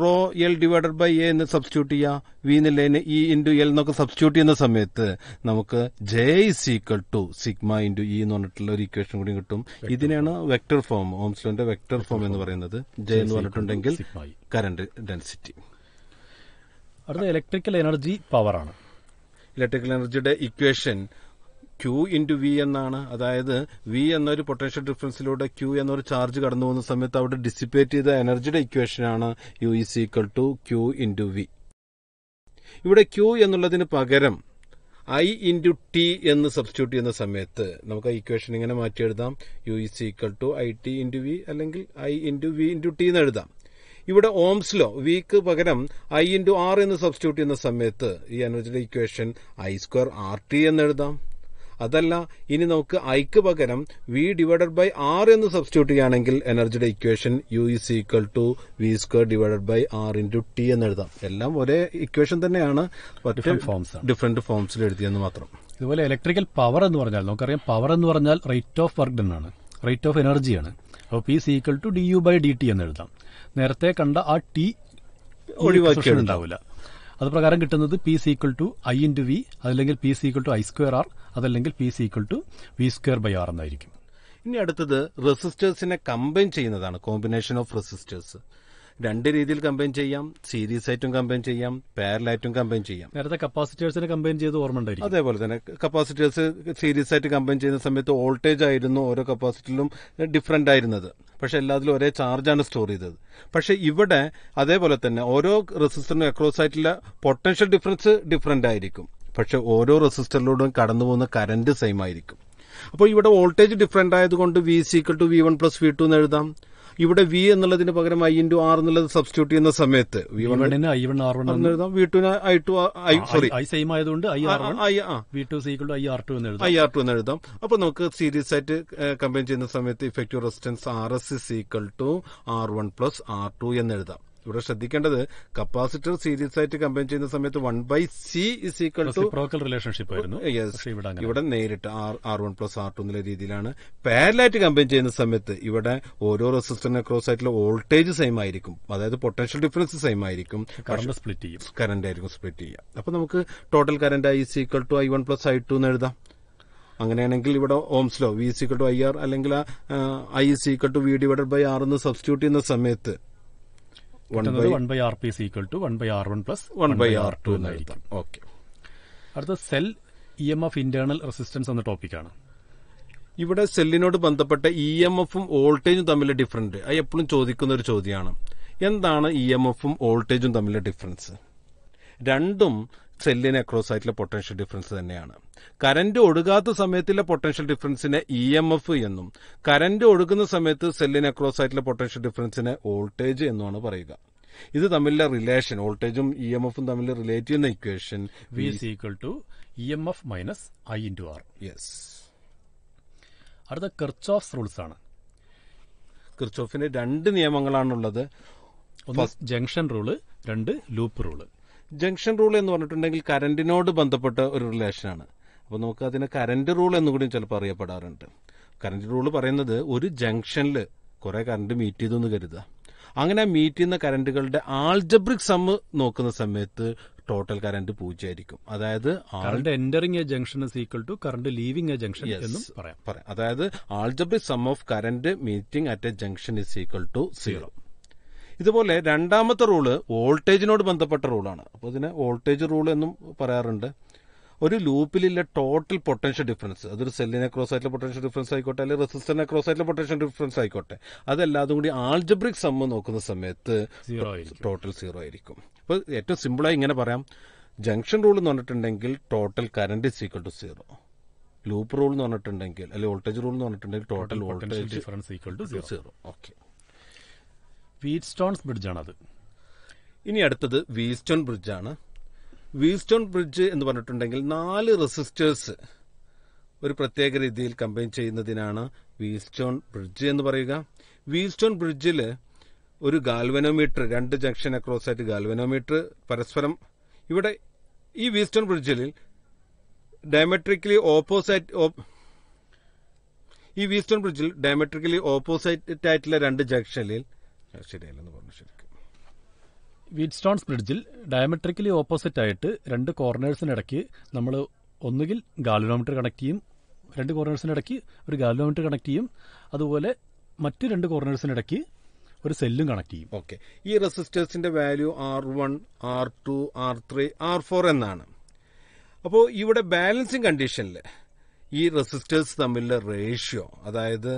rho L divided by A എന്ന് സബ്സ്റ്റിറ്റ്യൂട്ട് ചെയ്യുക, വി എന്നുള്ളതിന് ഇ ഇൻറ്റു എൽ എന്നൊക്കെ സബ്സ്റ്റിറ്റ്യൂട്ട് ചെയ്യുന്ന സമയത്ത് നമുക്ക് J is equal to sigma into E എന്ന് പറഞ്ഞിട്ടുള്ള ഒരു ഇക്വേഷൻ കൂടി കിട്ടും. ഇതിനാണ് വെക്ടർ ഫോം, ഓംസ് ലോന്റെ വെക്ടർ ഫോം എന്ന് പറയുന്നത്. ജെ എന്ന് പറഞ്ഞിട്ടുണ്ടെങ്കിൽ കറന്റ് ഡെൻസിറ്റി. അടുത്ത ഇലക്ട്രിക്കൽ എനർജി പവറാണ്. ഇലക്ട്രിക്കൽ എനർജിയുടെ ഇക്വേഷൻ ക്യൂ ഇൻറ്റു വി എന്നാണ്. അതായത് വി എന്നൊരു പൊട്ടൻഷ്യൽ ഡിഫറൻസിലൂടെ ക്യൂ എന്നൊരു ചാർജ് കടന്നു പോകുന്ന സമയത്ത് അവിടെ ഡിസിപ്പേറ്റ് ചെയ്ത എനർജിയുടെ ഇക്വേഷനാണ് U is equal to Q into V. ഇവിടെ ക്യൂ എന്നുള്ളതിന് പകരം ഐ ഇൻറ്റു ടി എന്ന് സബ്സ്റ്റിറ്റ്യൂട്ട് ചെയ്യുന്ന സമയത്ത് നമുക്ക് ആ ഇക്വേഷൻ ഇങ്ങനെ മാറ്റി എഴുതാം. U is equal to I T into V അല്ലെങ്കിൽ I into V into T എന്ന് എഴുതാം. ഇവിടെ ഓംസ്ലോ വിക്ക് പകരം ഐ ഇൻറ്റു ആർ എന്ന് സബ്സ്റ്റിറ്റ്യൂട്ട് ചെയ്യുന്ന സമയത്ത് ഈ എനർജിയുടെ equation I square R T എന്ന് എഴുതാം. അതല്ല, ഇനി നമുക്ക് ഐക്ക് പകരം വി ഡിവൈഡഡ് ബൈ ആർ എന്ന് സബ്സ്റ്റിറ്റ്യൂട്ട് ചെയ്യുകയാണെങ്കിൽ എനർജിയുടെ equation U is equal to V square divided by R into T എന്ന് എഴുതാം. എല്ലാം ഒരേ ഇക്വേഷൻ തന്നെയാണ്, ഡിഫറെന്റ് ഫോംസിൽ എഴുതിയെന്ന് മാത്രം. ഇതുപോലെ ഇലക്ട്രിക്കൽ പവർ എന്ന് പറഞ്ഞാൽ നമുക്കറിയാം, പവർ എന്ന് പറഞ്ഞാൽ റേറ്റ് ഓഫ് വർക്ക് എന്നാണ്, റേറ്റ് ഓഫ് എനർജിയാണ്. അപ്പോൾ P is equal to D U by D T എന്ന് എഴുതാം. നേരത്തെ കണ്ട ആ ടി ഒഴിവാക്കി ഉണ്ടാവില്ല. അത് പ്രകാരം കിട്ടുന്നത് P is equal to I into V അതല്ലെങ്കിൽ P is equal to I square R അതല്ലെങ്കിൽ P is equal to V square by R എന്നായിരിക്കും. ഇനി അടുത്തത് റെസിസ്റ്റേഴ്സിനെ കമ്പൈൻ ചെയ്യുന്നതാണ്, കോമ്പിനേഷൻ ഓഫ് റെസിസ്റ്റേഴ്സ്. രണ്ട് രീതിയിൽ കമ്പൈൻ ചെയ്യാം, സീരീസ് ആയിട്ടും കമ്പൈൻ ചെയ്യാം, പാരലായിട്ടും കമ്പൈൻ ചെയ്യാം. നേരത്തെ കപ്പാസിറ്റേഴ്സിനെ കമ്പൈൻ ചെയ്ത് ഓർമ്മ ഉണ്ടായിരിക്കും. അതേപോലെ തന്നെ കപ്പാസിറ്റേഴ്സ് സീരീസ് ആയിട്ട് കമ്പൈൻ ചെയ്യുന്ന സമയത്ത് വോൾട്ടേജ് ആയിരുന്നു ഓരോ കപ്പാസിറ്ററിലും ഡിഫറെന്റ് ആയിരുന്നത്. പക്ഷെ എല്ലാത്തിലും ഒരേ ചാർജാണ് സ്റ്റോർ ചെയ്തത്. പക്ഷെ ഇവിടെ അതേപോലെ തന്നെ ഓരോ റെസിസ്റ്ററിനും അക്രോസ് ആയിട്ടുള്ള പൊട്ടൻഷ്യൽ ഡിഫറൻസ് ഡിഫറെന്റ് ആയിരിക്കും. പക്ഷെ ഓരോ റെസിസ്റ്ററിലൂടെയും കടന്നു പോകുന്ന കറന്റ് സെയിം ആയിരിക്കും. അപ്പോൾ ഇവിടെ വോൾട്ടേജ് ഡിഫറെന്റ് ആയതുകൊണ്ട് V is equal to V one plus V two എന്ന് എഴുതാം. ഇവിടെ വി എന്നുള്ളതിന് പകരം ഐ ഇൻറ്റു ആർ എന്നുള്ളത് സബ്സ്റ്റിറ്റ്യൂട്ട് ചെയ്യുന്ന സമയത്ത് വി വണ്ണിന് ഐ വൺ ആർ വൺ എന്ന് എഴുതാം, V two I two I sorry I same ആയതുകൊണ്ട് I R one V two equal to I R two എന്ന് എഴുതാം. അപ്പോൾ നമുക്ക് സീരീസ് ആയിട്ട് കമ്പൈൻ ചെയ്യുന്ന സമയത്ത് effective resistance R S is equal to R one plus R two എന്ന് എഴുതാം. ഇവിടെ ശ്രദ്ധിക്കേണ്ടത് കപ്പാസിറ്റർ സീരീസ് ആയിട്ട് കമ്പൈൻ ചെയ്യുന്ന സമയത്ത് one by C is equal to reciprocal relationship ആയിരുന്നു. ഇവിടെ നേരിട്ട് R one plus R two എന്നുള്ള രീതിയിലാണ്. പാരലായിട്ട് കമ്പൈൻ ചെയ്യുന്ന സമയത്ത് ഇവിടെ ഓരോ റെസിസ്റ്ററിന് അക്രോസ് ആയിട്ടുള്ള വോൾട്ടേജ് സെയിം ആയിരിക്കും, അതായത് പൊട്ടൻഷ്യൽ ഡിഫറൻസ് സെയിം ആയിരിക്കും, കറന്റ് ആയിരിക്കും സ്പ്ലിറ്റ് ചെയ്യുക. അപ്പൊ നമുക്ക് total current I is equal to I one plus I two എന്ന് എഴുതാം. അങ്ങനെയാണെങ്കിൽ ഇവിടെ Ohm's law V is equal to I R അല്ലെങ്കിൽ I is equal to V divided by R എന്ന് സബ്സ്റ്റിറ്റ്യൂട്ട് ചെയ്യുന്ന സമയത്ത് അടുത്ത cell E M F internal resistance എന്ന ടോപ്പിക്കാണ്. ഇവിടെ സെല്ലിനോട് ബന്ധപ്പെട്ട ഇ എം എഫും വോൾട്ടേജും തമ്മിലെ ഡിഫറൻസ് അത് എപ്പോഴും ചോദിക്കുന്ന ഒരു ചോദ്യമാണ്. എന്താണ് ഇ എം എഫും വോൾട്ടേജും തമ്മിലെ ഡിഫറൻസ്? രണ്ടും സെല്ലിന് അക്രോസ് ആയിട്ടുള്ള പൊട്ടൻഷ്യൽ ഡിഫറൻസ് തന്നെയാണ്. കറന്റ് ഒഴുകാത്ത സമയത്തുള്ള പൊട്ടൻഷ്യൽ ഡിഫറൻസിനെ ഇ എം എഫ് എന്നും കറന്റ് ഒഴുകുന്ന സമയത്ത് സെല്ലിന് അക്രോസ് ആയിട്ടുള്ള പൊട്ടൻഷ്യൽ ഡിഫറൻസിനെ വോൾട്ടേജ് എന്നുമാണ് പറയുക. ഇത് തമ്മിലുള്ള റിലേഷൻ, വോൾട്ടേജും ഇ എം എഫും തമ്മിൽ റിലേറ്റ് ചെയ്യുന്ന equation V is equal to E M F minus I into R. Yes, അടുത്ത കിർച്ചോഫ്സ് റൂൾസ് ആണ്. കിർച്ചോഫിന് രണ്ട് നിയമങ്ങളാണുള്ളത്, ജംഗ്ഷൻ റൂള്, രണ്ട് ലൂപ്പ് റൂള്. ജംഗ്ഷൻ റൂൾ എന്ന് പറഞ്ഞിട്ടുണ്ടെങ്കിൽ കറന്റിനോട് ബന്ധപ്പെട്ട ഒരു റിലേഷനാണ്. അപ്പോൾ നമുക്ക് അതിനെ കറന്റ് റൂൾ എന്നുകൂടി ചിലപ്പോൾ അറിയപ്പെടാറുണ്ട്. കറന്റ് റൂൾ പറയുന്നത് ഒരു ജംഗ്ഷനിൽ കുറേ കറന്റ് മീറ്റ് ചെയ്തെന്ന് കരുതുക. അങ്ങനെ മീറ്റ് ചെയ്യുന്ന കറന്റുകളുടെ ആൾജബ്രിക് സമ്മ് നോക്കുന്ന സമയത്ത് ടോട്ടൽ കറന്റ് പൂജ്യമായിരിക്കും. അതായത് current entering a junction is equal to current leaving a junction എന്നും പറയാം. അതായത് algebraic sum of current meeting at a junction is equal to zero. ഇതുപോലെ രണ്ടാമത്തെ റൂള് വോൾട്ടേജിനോട് ബന്ധപ്പെട്ട റൂളാണ്. അപ്പോൾ ഇതിനെ വോൾട്ടേജ് റൂൾ എന്നും പറയാറുണ്ട്. ഒരു ലൂപ്പിലുള്ള ടോട്ടൽ പൊട്ടൻഷ്യൽ ഡിഫറൻസ്, അതൊരു സെല്ലിനെ ക്രോസ് ആയിട്ടുള്ള പൊട്ടൻഷ്യൽ ഡിഫറൻസ് ആയിക്കോട്ടെ അല്ലെങ്കിൽ റെസിസ്റ്ററിനെ ക്രോസ് ആയിട്ടുള്ള പൊട്ടൻഷ്യൽ ഡിഫറൻസ് ആയിക്കോട്ടെ, അതെല്ലാതും കൂടി ആൾജബ്രിക് സമ്മ് നോക്കുന്ന സമയത്ത് ടോട്ടൽ സീറോ ആയിരിക്കും. അപ്പോൾ ഏറ്റവും സിമ്പിളായി ഇങ്ങനെ പറയാം, ജംഗ്ഷൻ റൂൾ എന്ന് പറഞ്ഞിട്ടുണ്ടെങ്കിൽ total current is equal to zero. Loop rule എന്ന് പറഞ്ഞിട്ടുണ്ടെങ്കിൽ അല്ലെങ്കിൽ വോൾട്ടേജ് റൂൾ എന്ന് പറഞ്ഞിട്ടുണ്ടെങ്കിൽ total voltage difference equal to zero. Okay, Wheatstone's ബ്രിഡ്ജാണത്. ഇനി അടുത്തത് വീറ്റ്സ്റ്റോൺ ബ്രിഡ്ജാണ്. വീറ്റ്സ്റ്റോൺ ബ്രിഡ്ജ് എന്ന് പറഞ്ഞിട്ടുണ്ടെങ്കിൽ 4 റെസിസ്റ്റേഴ്സ് ഒരു പ്രത്യേക രീതിയിൽ കമ്പൈൻ ചെയ്യുന്നതിനാണ് വീറ്റ്സ്റ്റോൺ ബ്രിഡ്ജ് എന്ന് പറയുക. വീറ്റ്സ്റ്റോൺ ബ്രിഡ്ജിൽ ഒരു ഗാൽവനോമീറ്റർ, 2 ജംഗ്ഷൻ അക്രോസ് ആയിട്ട് ഗാൽവനോമീറ്റർ പരസ്പരം, ഇവിടെ ഈ വീറ്റ്സ്റ്റോൺ ബ്രിഡ്ജിൽ ഡയമെട്രിക്കലി ഓപ്പോസിറ്റ് ഈ വീസ്റ്റേൺ ബ്രിഡ്ജിൽ ഡയമെട്രിക്കലി ഓപ്പോസിറ്റ് ആയിട്ടുള്ള രണ്ട് ജംഗ്ഷനിൽ ശരിയല്ലെന്ന് പറഞ്ഞു. ശരിക്കും വീറ്റ്സ്റ്റോൺസ് ബ്രിഡ്ജിൽ ഡയമെട്രിക്കലി ഓപ്പോസിറ്റ് ആയിട്ട് രണ്ട് കോർണേഴ്സിനിടയ്ക്ക് നമ്മൾ ഒന്നുകിൽ ഗാലനോമീറ്റർ കണക്ട് ചെയ്യും, രണ്ട് കോർണേഴ്സിനിടയ്ക്ക് ഒരു ഗാലനോമീറ്റർ കണക്ട് ചെയ്യും, അതുപോലെ മറ്റ് രണ്ട് കോർണേഴ്സിനിടയ്ക്ക് ഒരു സെല്ലും കണക്ട് ചെയ്യും. ഓക്കെ, ഈ റെസിസ്റ്റേഴ്സിന്റെ value R1, R2, R3, R4 എന്നാണ്. അപ്പോൾ ഇവിടെ ബാലൻസിങ് കണ്ടീഷനിൽ ഈ റെസിസ്റ്റേഴ്സ് തമ്മിലുള്ള റേഷ്യോ, അതായത്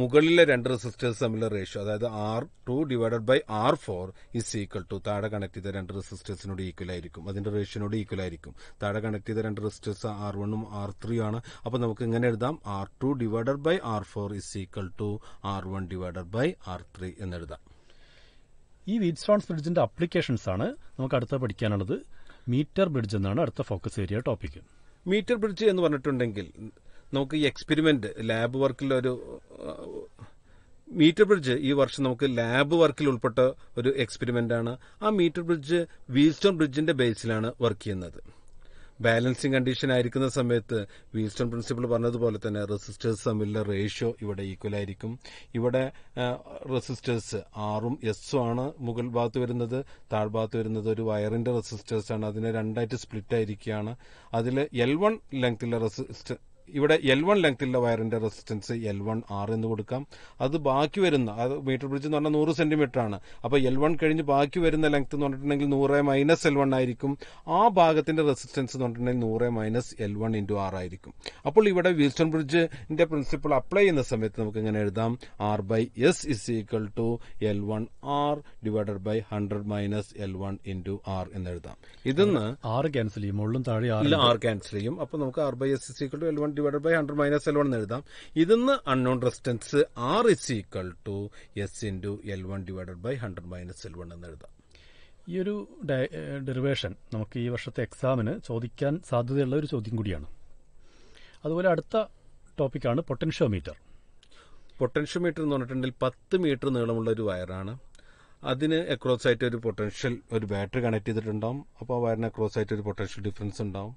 മുകളിലെ രണ്ട് റെസിസ്റ്റേഴ്സ് തമ്മിലുള്ള റേഷ്യോ, അതായത് R2/R4 ഇസ് ഈക്വൽ ടു താഴെ കണക്ട് ചെയ്ത രണ്ട് റെസിസ്റ്റേഴ്സിനോട് ഈക്വൽ ആയിരിക്കും, അതിന്റെ റേഷ്യോനോട് ഈക്വൽ ആയിരിക്കും. താഴെ കണക്ട് ചെയ്ത രണ്ട് റെസിസ്റ്റേഴ്സ് R1 ഉം R3 ആണ്. അപ്പോൾ നമുക്ക് ഇങ്ങനെ എഴുതാം, R2/R4 is equal to R1/R3 എന്നെഴുതാം. ഈ വീറ്റ്സ്റ്റോൺസ് ബ്രിഡ്ജിന്റെ അപ്ലിക്കേഷൻസ് ആണ് നമുക്ക് അടുത്ത പഠിക്കാനുള്ളത്. മീറ്റർ ബ്രിഡ്ജ് എന്നാണ് അടുത്ത focus area topic. Meter bridge എന്ന് പറഞ്ഞിട്ടുണ്ടെങ്കിൽ നമുക്ക് ഈ എക്സ്പെരിമെന്റ് ലാബ് വർക്കിലൊരു മീറ്റർ ബ്രിഡ്ജ് ഈ വർഷം നമുക്ക് ലാബ് വർക്കിൽ ഉൾപ്പെട്ട ഒരു എക്സ്പെരിമെന്റ് ആണ്. ആ മീറ്റർ ബ്രിഡ്ജ് വീൽസ്റ്റോൺ ബ്രിഡ്ജിന്റെ ബേസിലാണ് വർക്ക് ചെയ്യുന്നത്. ബാലൻസിങ് കണ്ടീഷൻ ആയിരിക്കുന്ന സമയത്ത് വീൽസ്റ്റോൺ പ്രിൻസിപ്പിൾ പറഞ്ഞതുപോലെ തന്നെ റെസിസ്റ്റേഴ്സ് തമ്മിലുള്ള റേഷ്യോ ഇവിടെ ഈക്വൽ ആയിരിക്കും. ഇവിടെ റെസിസ്റ്റേഴ്സ് ആറും എസും ആണ് മുകൾ ഭാഗത്ത് വരുന്നത്, താഴ്ഭാഗത്ത് വരുന്നത് ഒരു വയറിന്റെ റെസിസ്റ്റേഴ്സ് ആണ്. അതിനെ രണ്ടായിട്ട് സ്പ്ലിറ്റ് ആയിരിക്കുകയാണ്. അതിൽ L1 ലെങ്ത്തിലുള്ള റെസിസ്റ്റൻസ്, ഇവിടെ L1 ലെങ്ത്തിലുള്ള വയറിന്റെ റെസിസ്റ്റൻസ് L1R എന്ന് കൊടുക്കാം. അത് ബാക്കി വരുന്ന, അത് മീറ്റർ ബ്രിഡ്ജ് എന്ന് പറഞ്ഞാൽ 100 സെന്റിമീറ്റർ ആണ്. അപ്പോൾ L1 കഴിഞ്ഞ് ബാക്കി വരുന്ന ലെങ്ത് എന്ന് പറഞ്ഞിട്ടുണ്ടെങ്കിൽ 100 - L1 ആയിരിക്കും. ആ ഭാഗത്തിന്റെ റെസിസ്റ്റൻസ് എന്ന് പറഞ്ഞിട്ടുണ്ടെങ്കിൽ 100 - L1 × R ആയിരിക്കും. അപ്പോൾ ഇവിടെ വീൽസ്റ്റോൺ ബ്രിഡ്ജിന്റെ പ്രിൻസിപ്പിൾ അപ്ലൈ ചെയ്യുന്ന സമയത്ത് നമുക്ക് ഇങ്ങനെ എഴുതാം, R/S is equal to L1R / 100 - L1 × R എന്നെഴുതാം. ഇതെന്ന് R ക്യാൻസൽ ചെയ്യും, മുകളിലും താഴെ R ക്യാൻസൽ ചെയ്യും. അപ്പോൾ നമുക്ക് R/S is equal to L1 / 100 - L1 എന്ന് എഴുതാം. ഇതിന്ന് unknown resistance R is equal to S × L1 / 100 - L1 എന്ന് എഴുതാം. ഈ ഒരു ഡെറിവേഷൻ നമുക്ക് ഈ വർഷത്തെ എക്സാമിന് ചോദിക്കാൻ സാധ്യതയുള്ള ഒരു ചോദ്യം കൂടിയാണ്. അതുപോലെ അടുത്ത ടോപ്പിക്കാണ് പൊട്ടൻഷ്യോമീറ്റർ. പൊട്ടൻഷ്യോമീറ്റർ എന്ന് പറഞ്ഞിട്ടുണ്ടെങ്കിൽ 10 മീറ്റർ നീളമുള്ള ഒരു വയറാണ്. അതിന് അക്രോസ് ആയിട്ട് ഒരു പൊട്ടൻഷ്യൽ, ഒരു ബാറ്ററി കണക്ട് ചെയ്തിട്ടുണ്ടാവും. അപ്പോൾ ആ വയറിന് അക്രോസ് ആയിട്ട് ഒരു പൊട്ടൻഷ്യൽ ഡിഫറൻസ് ഉണ്ടാവും.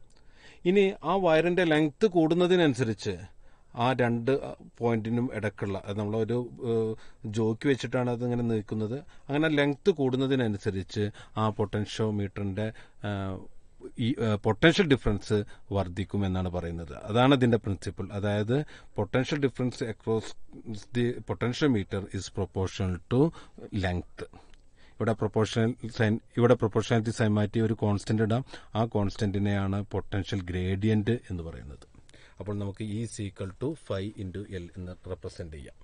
ഇനി ആ വയറിന്റെ ലെങ്ത് കൂടുന്നതിനനുസരിച്ച് ആ രണ്ട് പോയിന്റിനും ഇടയ്ക്കുള്ള, നമ്മളൊരു ജോക്കി വെച്ചിട്ടാണ് അതിങ്ങനെ നീക്കുന്നത്, അങ്ങനെ ലെങ്ത് കൂടുന്നതിനനുസരിച്ച് ആ പൊട്ടൻഷ്യോമീറ്ററിന്റെ ഈ പൊട്ടൻഷ്യൽ ഡിഫറൻസ് വർദ്ധിക്കുമെന്നാണ് പറയുന്നത്. അതാണ് ഇതിന്റെ പ്രിൻസിപ്പിൾ. അതായത് potential difference across the potentiometer is proportional to length. ഇവിടെ പ്രൊപ്പോർഷണാലിറ്റി സൈൻ മാറ്റി ഒരു കോൺസ്റ്റന്റ് ഇടാം. ആ കോൺസ്റ്റന്റിനെയാണ് പൊട്ടൻഷ്യൽ ഗ്രേഡിയന്റ് എന്ന് പറയുന്നത്. അപ്പോൾ നമുക്ക് E ഈക്വൽ ടു 5 × L എന്ന് റെപ്രസെന്റ് ചെയ്യാം.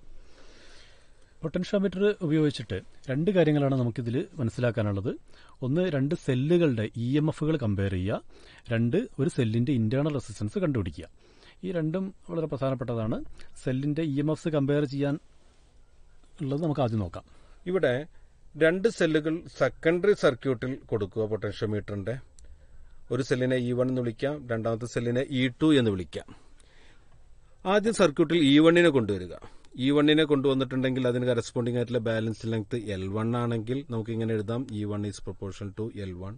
പൊട്ടൻഷ്യോമീറ്റർ ഉപയോഗിച്ചിട്ട് രണ്ട് കാര്യങ്ങളാണ് നമുക്കിതിൽ മനസ്സിലാക്കാനുള്ളത്. ഒന്ന്, രണ്ട് സെല്ലുകളുടെ EMF-കൾ കമ്പയർ ചെയ്യുക. രണ്ട്, ഒരു സെല്ലിന്റെ ഇന്റേണൽ റെസിസ്റ്റൻസ് കണ്ടുപിടിക്കുക. ഈ രണ്ടും വളരെ പ്രധാനപ്പെട്ടതാണ്. സെല്ലിന്റെ EMF കമ്പയർ ചെയ്യാൻ ഉള്ളത് നമുക്ക് ആദ്യം നോക്കാം. ഇവിടെ രണ്ട് സെല്ലുകൾ സെക്കൻഡറി സർക്യൂട്ടിൽ കൊടുക്കുക. പൊട്ടൻഷ്യോമീറ്ററിന്റെ ഒരു സെല്ലിനെ E1 എന്ന് വിളിക്കാം, രണ്ടാമത്തെ സെല്ലിനെ E2 എന്ന് വിളിക്കാം. ആദ്യം സർക്യൂട്ടിൽ E1 കൊണ്ടുവരിക. E1 കൊണ്ടുവന്നിട്ടുണ്ടെങ്കിൽ അതിന് കറസ്പോണ്ടിങ് ആയിട്ടുള്ള ബാലൻസ് ലെങ്ത് L1 ആണെങ്കിൽ നമുക്ക് ഇങ്ങനെ എഴുതാം, E1 is proportion to L1.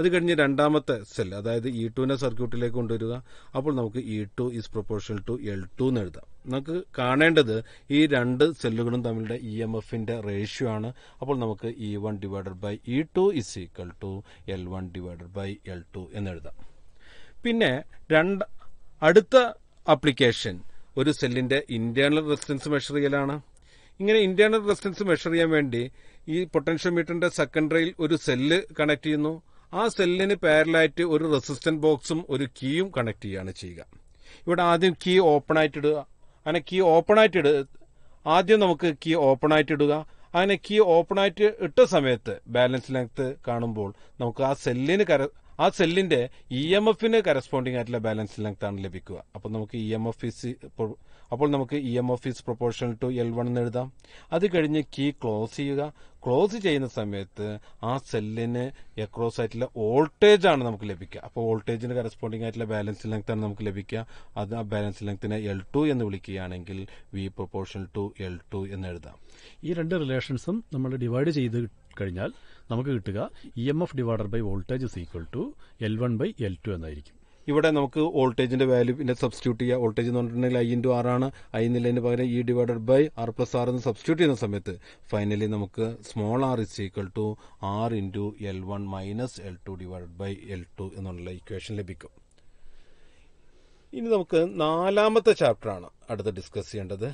അത് കഴിഞ്ഞ് രണ്ടാമത്തെ സെല്ല്, അതായത് E2 സർക്യൂട്ടിലേക്ക് കൊണ്ടുവരിക. അപ്പോൾ നമുക്ക് E2 is proportion to L2 എന്ന് എഴുതാം. നമുക്ക് കാണേണ്ടത് ഈ രണ്ട് സെല്ലുകളും തമ്മിലുള്ള EMF-ന്റെ റേഷ്യോ ആണ്. അപ്പോൾ നമുക്ക് E1 / E2 is equal to L1 / L2 എന്നെഴുതാം. പിന്നെ അടുത്ത അപ്ലിക്കേഷൻ ഒരു സെല്ലിന്റെ ഇന്റേണൽ റെസിസ്റ്റൻസ് മെഷർ ചെയ്യലാണ്. ഇങ്ങനെ ഇന്റേണൽ റെസിസ്റ്റൻസ് മെഷർ ചെയ്യാൻ വേണ്ടി ഈ പൊട്ടൻഷ്യോമീറ്ററിന്റെ സെക്കൻഡറിയിൽ ഒരു സെല്ല് കണക്ട് ചെയ്യുന്നു. ആ സെല്ലിന് പാരലായിട്ട് ഒരു റെസിസ്റ്റൻസ് ബോക്സും ഒരു കീയും കണക്ട് ചെയ്യുകയാണ് ചെയ്യുക. ഇവിടെ ആദ്യം കീ ഓപ്പൺ ആയിട്ട് ഇടുക. അങ്ങനെ കീ ഓപ്പൺ ആയിട്ട് ഇടുക. അങ്ങനെ കീ ഓപ്പൺ ആയിട്ട് ഇട്ട സമയത്ത് ബാലൻസ് ലെങ്ത് കാണുമ്പോൾ നമുക്ക് ആ സെല്ലിന്റെ EMF-ന് കറസ്പോണ്ടിങ് ആയിട്ടുള്ള ബാലൻസ് ലെങ്ത് ആണ് ലഭിക്കുക. അപ്പോൾ നമുക്ക് EMF is proportion to L1 എന്ന് എഴുതാം. അത് കഴിഞ്ഞ് കീ ക്ലോസ് ചെയ്യുക. ക്ലോസ് ചെയ്യുന്ന സമയത്ത് ആ സെല്ലിന് അക്രോസ് ആയിട്ടുള്ള വോൾട്ടേജ് ആണ് നമുക്ക് ലഭിക്കുക. അപ്പോൾ വോൾട്ടേജിന് കറസ്പോണ്ടിങ് ആയിട്ടുള്ള ബാലൻസ് ലെങ്ത് ആണ് നമുക്ക് ലഭിക്കുക. അത് ആ ബാലൻസ് ലെങ്ത്തിനെ L2 എന്ന് വിളിക്കുകയാണെങ്കിൽ V ∝ ടു L2 എന്ന് എഴുതാം. ഈ രണ്ട് റിലേഷൻസും നമ്മൾ ഡിവൈഡ് ചെയ്ത് കഴിഞ്ഞാൽ നമുക്ക് കിട്ടുക EMF / വോൾട്ടേജ് = L1 / L2 എന്നായിരിക്കും. ഇവിടെ നമുക്ക് വോൾട്ടേജിന്റെ വാല്യൂ ഇതിനെ സബ്സ്റ്റിറ്റ്യൂട്ട് ചെയ്യുക. വോൾട്ടേജ് എന്ന് പറഞ്ഞിട്ടുണ്ടെങ്കിൽ I × R ആണ്. I എന്നുള്ളതിന് പകരം E/R+R എന്ന് സബ്സ്റ്റിറ്റ്യൂട്ട് ചെയ്യുന്ന സമയത്ത് ഫൈനലി നമുക്ക് R=R × L1 - L2 എന്നുള്ള ഇക്വേഷൻ ലഭിക്കും. ഇനി നമുക്ക് നാലാമത്തെ ചാപ്റ്ററാണ് അടുത്ത് ഡിസ്കസ് ചെയ്യേണ്ടത്.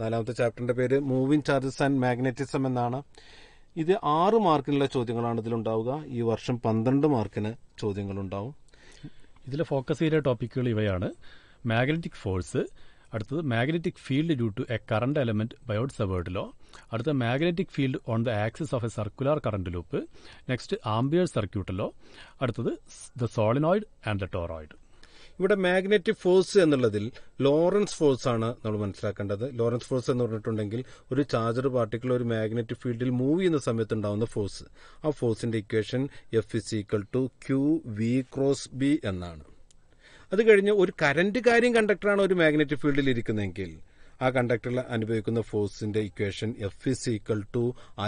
നാലാമത്തെ ചാപ്റ്ററിന്റെ പേര് മൂവിംഗ് ചാർജസ് ആൻഡ് മാഗ്നറ്റിസം എന്നാണ്. ഇത് 6 മാർക്കിനുള്ള ചോദ്യങ്ങളാണ് ഇതിലുണ്ടാവുക. ഈ വർഷം 12 മാർക്കിന് ചോദ്യങ്ങളുണ്ടാവും. ഇതിൽ ഫോക്കസ് ചെയ്ത ടോപ്പിക്കുകൾ ഇവയാണ്: മാഗ്നറ്റിക് ഫോഴ്സ്, അടുത്തത് magnetic field due to a current element Biot Savart law, അടുത്ത magnetic field on the axis of a circular current loop, next Ampere circuit law, അടുത്തത് the solenoid and the toroid. ഇവിടെ magnetic force എന്നുള്ളതിൽ Lorentz force ആണ് നമ്മൾ മനസ്സിലാക്കേണ്ടത്. Lorentz force എന്ന് പറഞ്ഞിട്ടുണ്ടെങ്കിൽ ഒരു ചാർജർ പാർട്ടിക്കിൾ ഒരു മാഗ്നറ്റിക് ഫീൽഡിൽ മൂവ് ചെയ്യുന്ന സമയത്ത് ഉണ്ടാവുന്ന ഫോഴ്സ്. ആ ഫോഴ്സിന്റെ ഇക്വേഷൻ F = QV × B എന്നാണ്. അത് കഴിഞ്ഞ് ഒരു കറന്റ് കാര്യം കണ്ടക്ടറാണ് ഒരു മാഗ്നറ്റിക് ഫീൽഡിൽ ഇരിക്കുന്നതെങ്കിൽ ആ കണ്ടക്ടറിൽ അനുഭവിക്കുന്ന ഫോഴ്സിന്റെ ഇക്വേഷൻ F =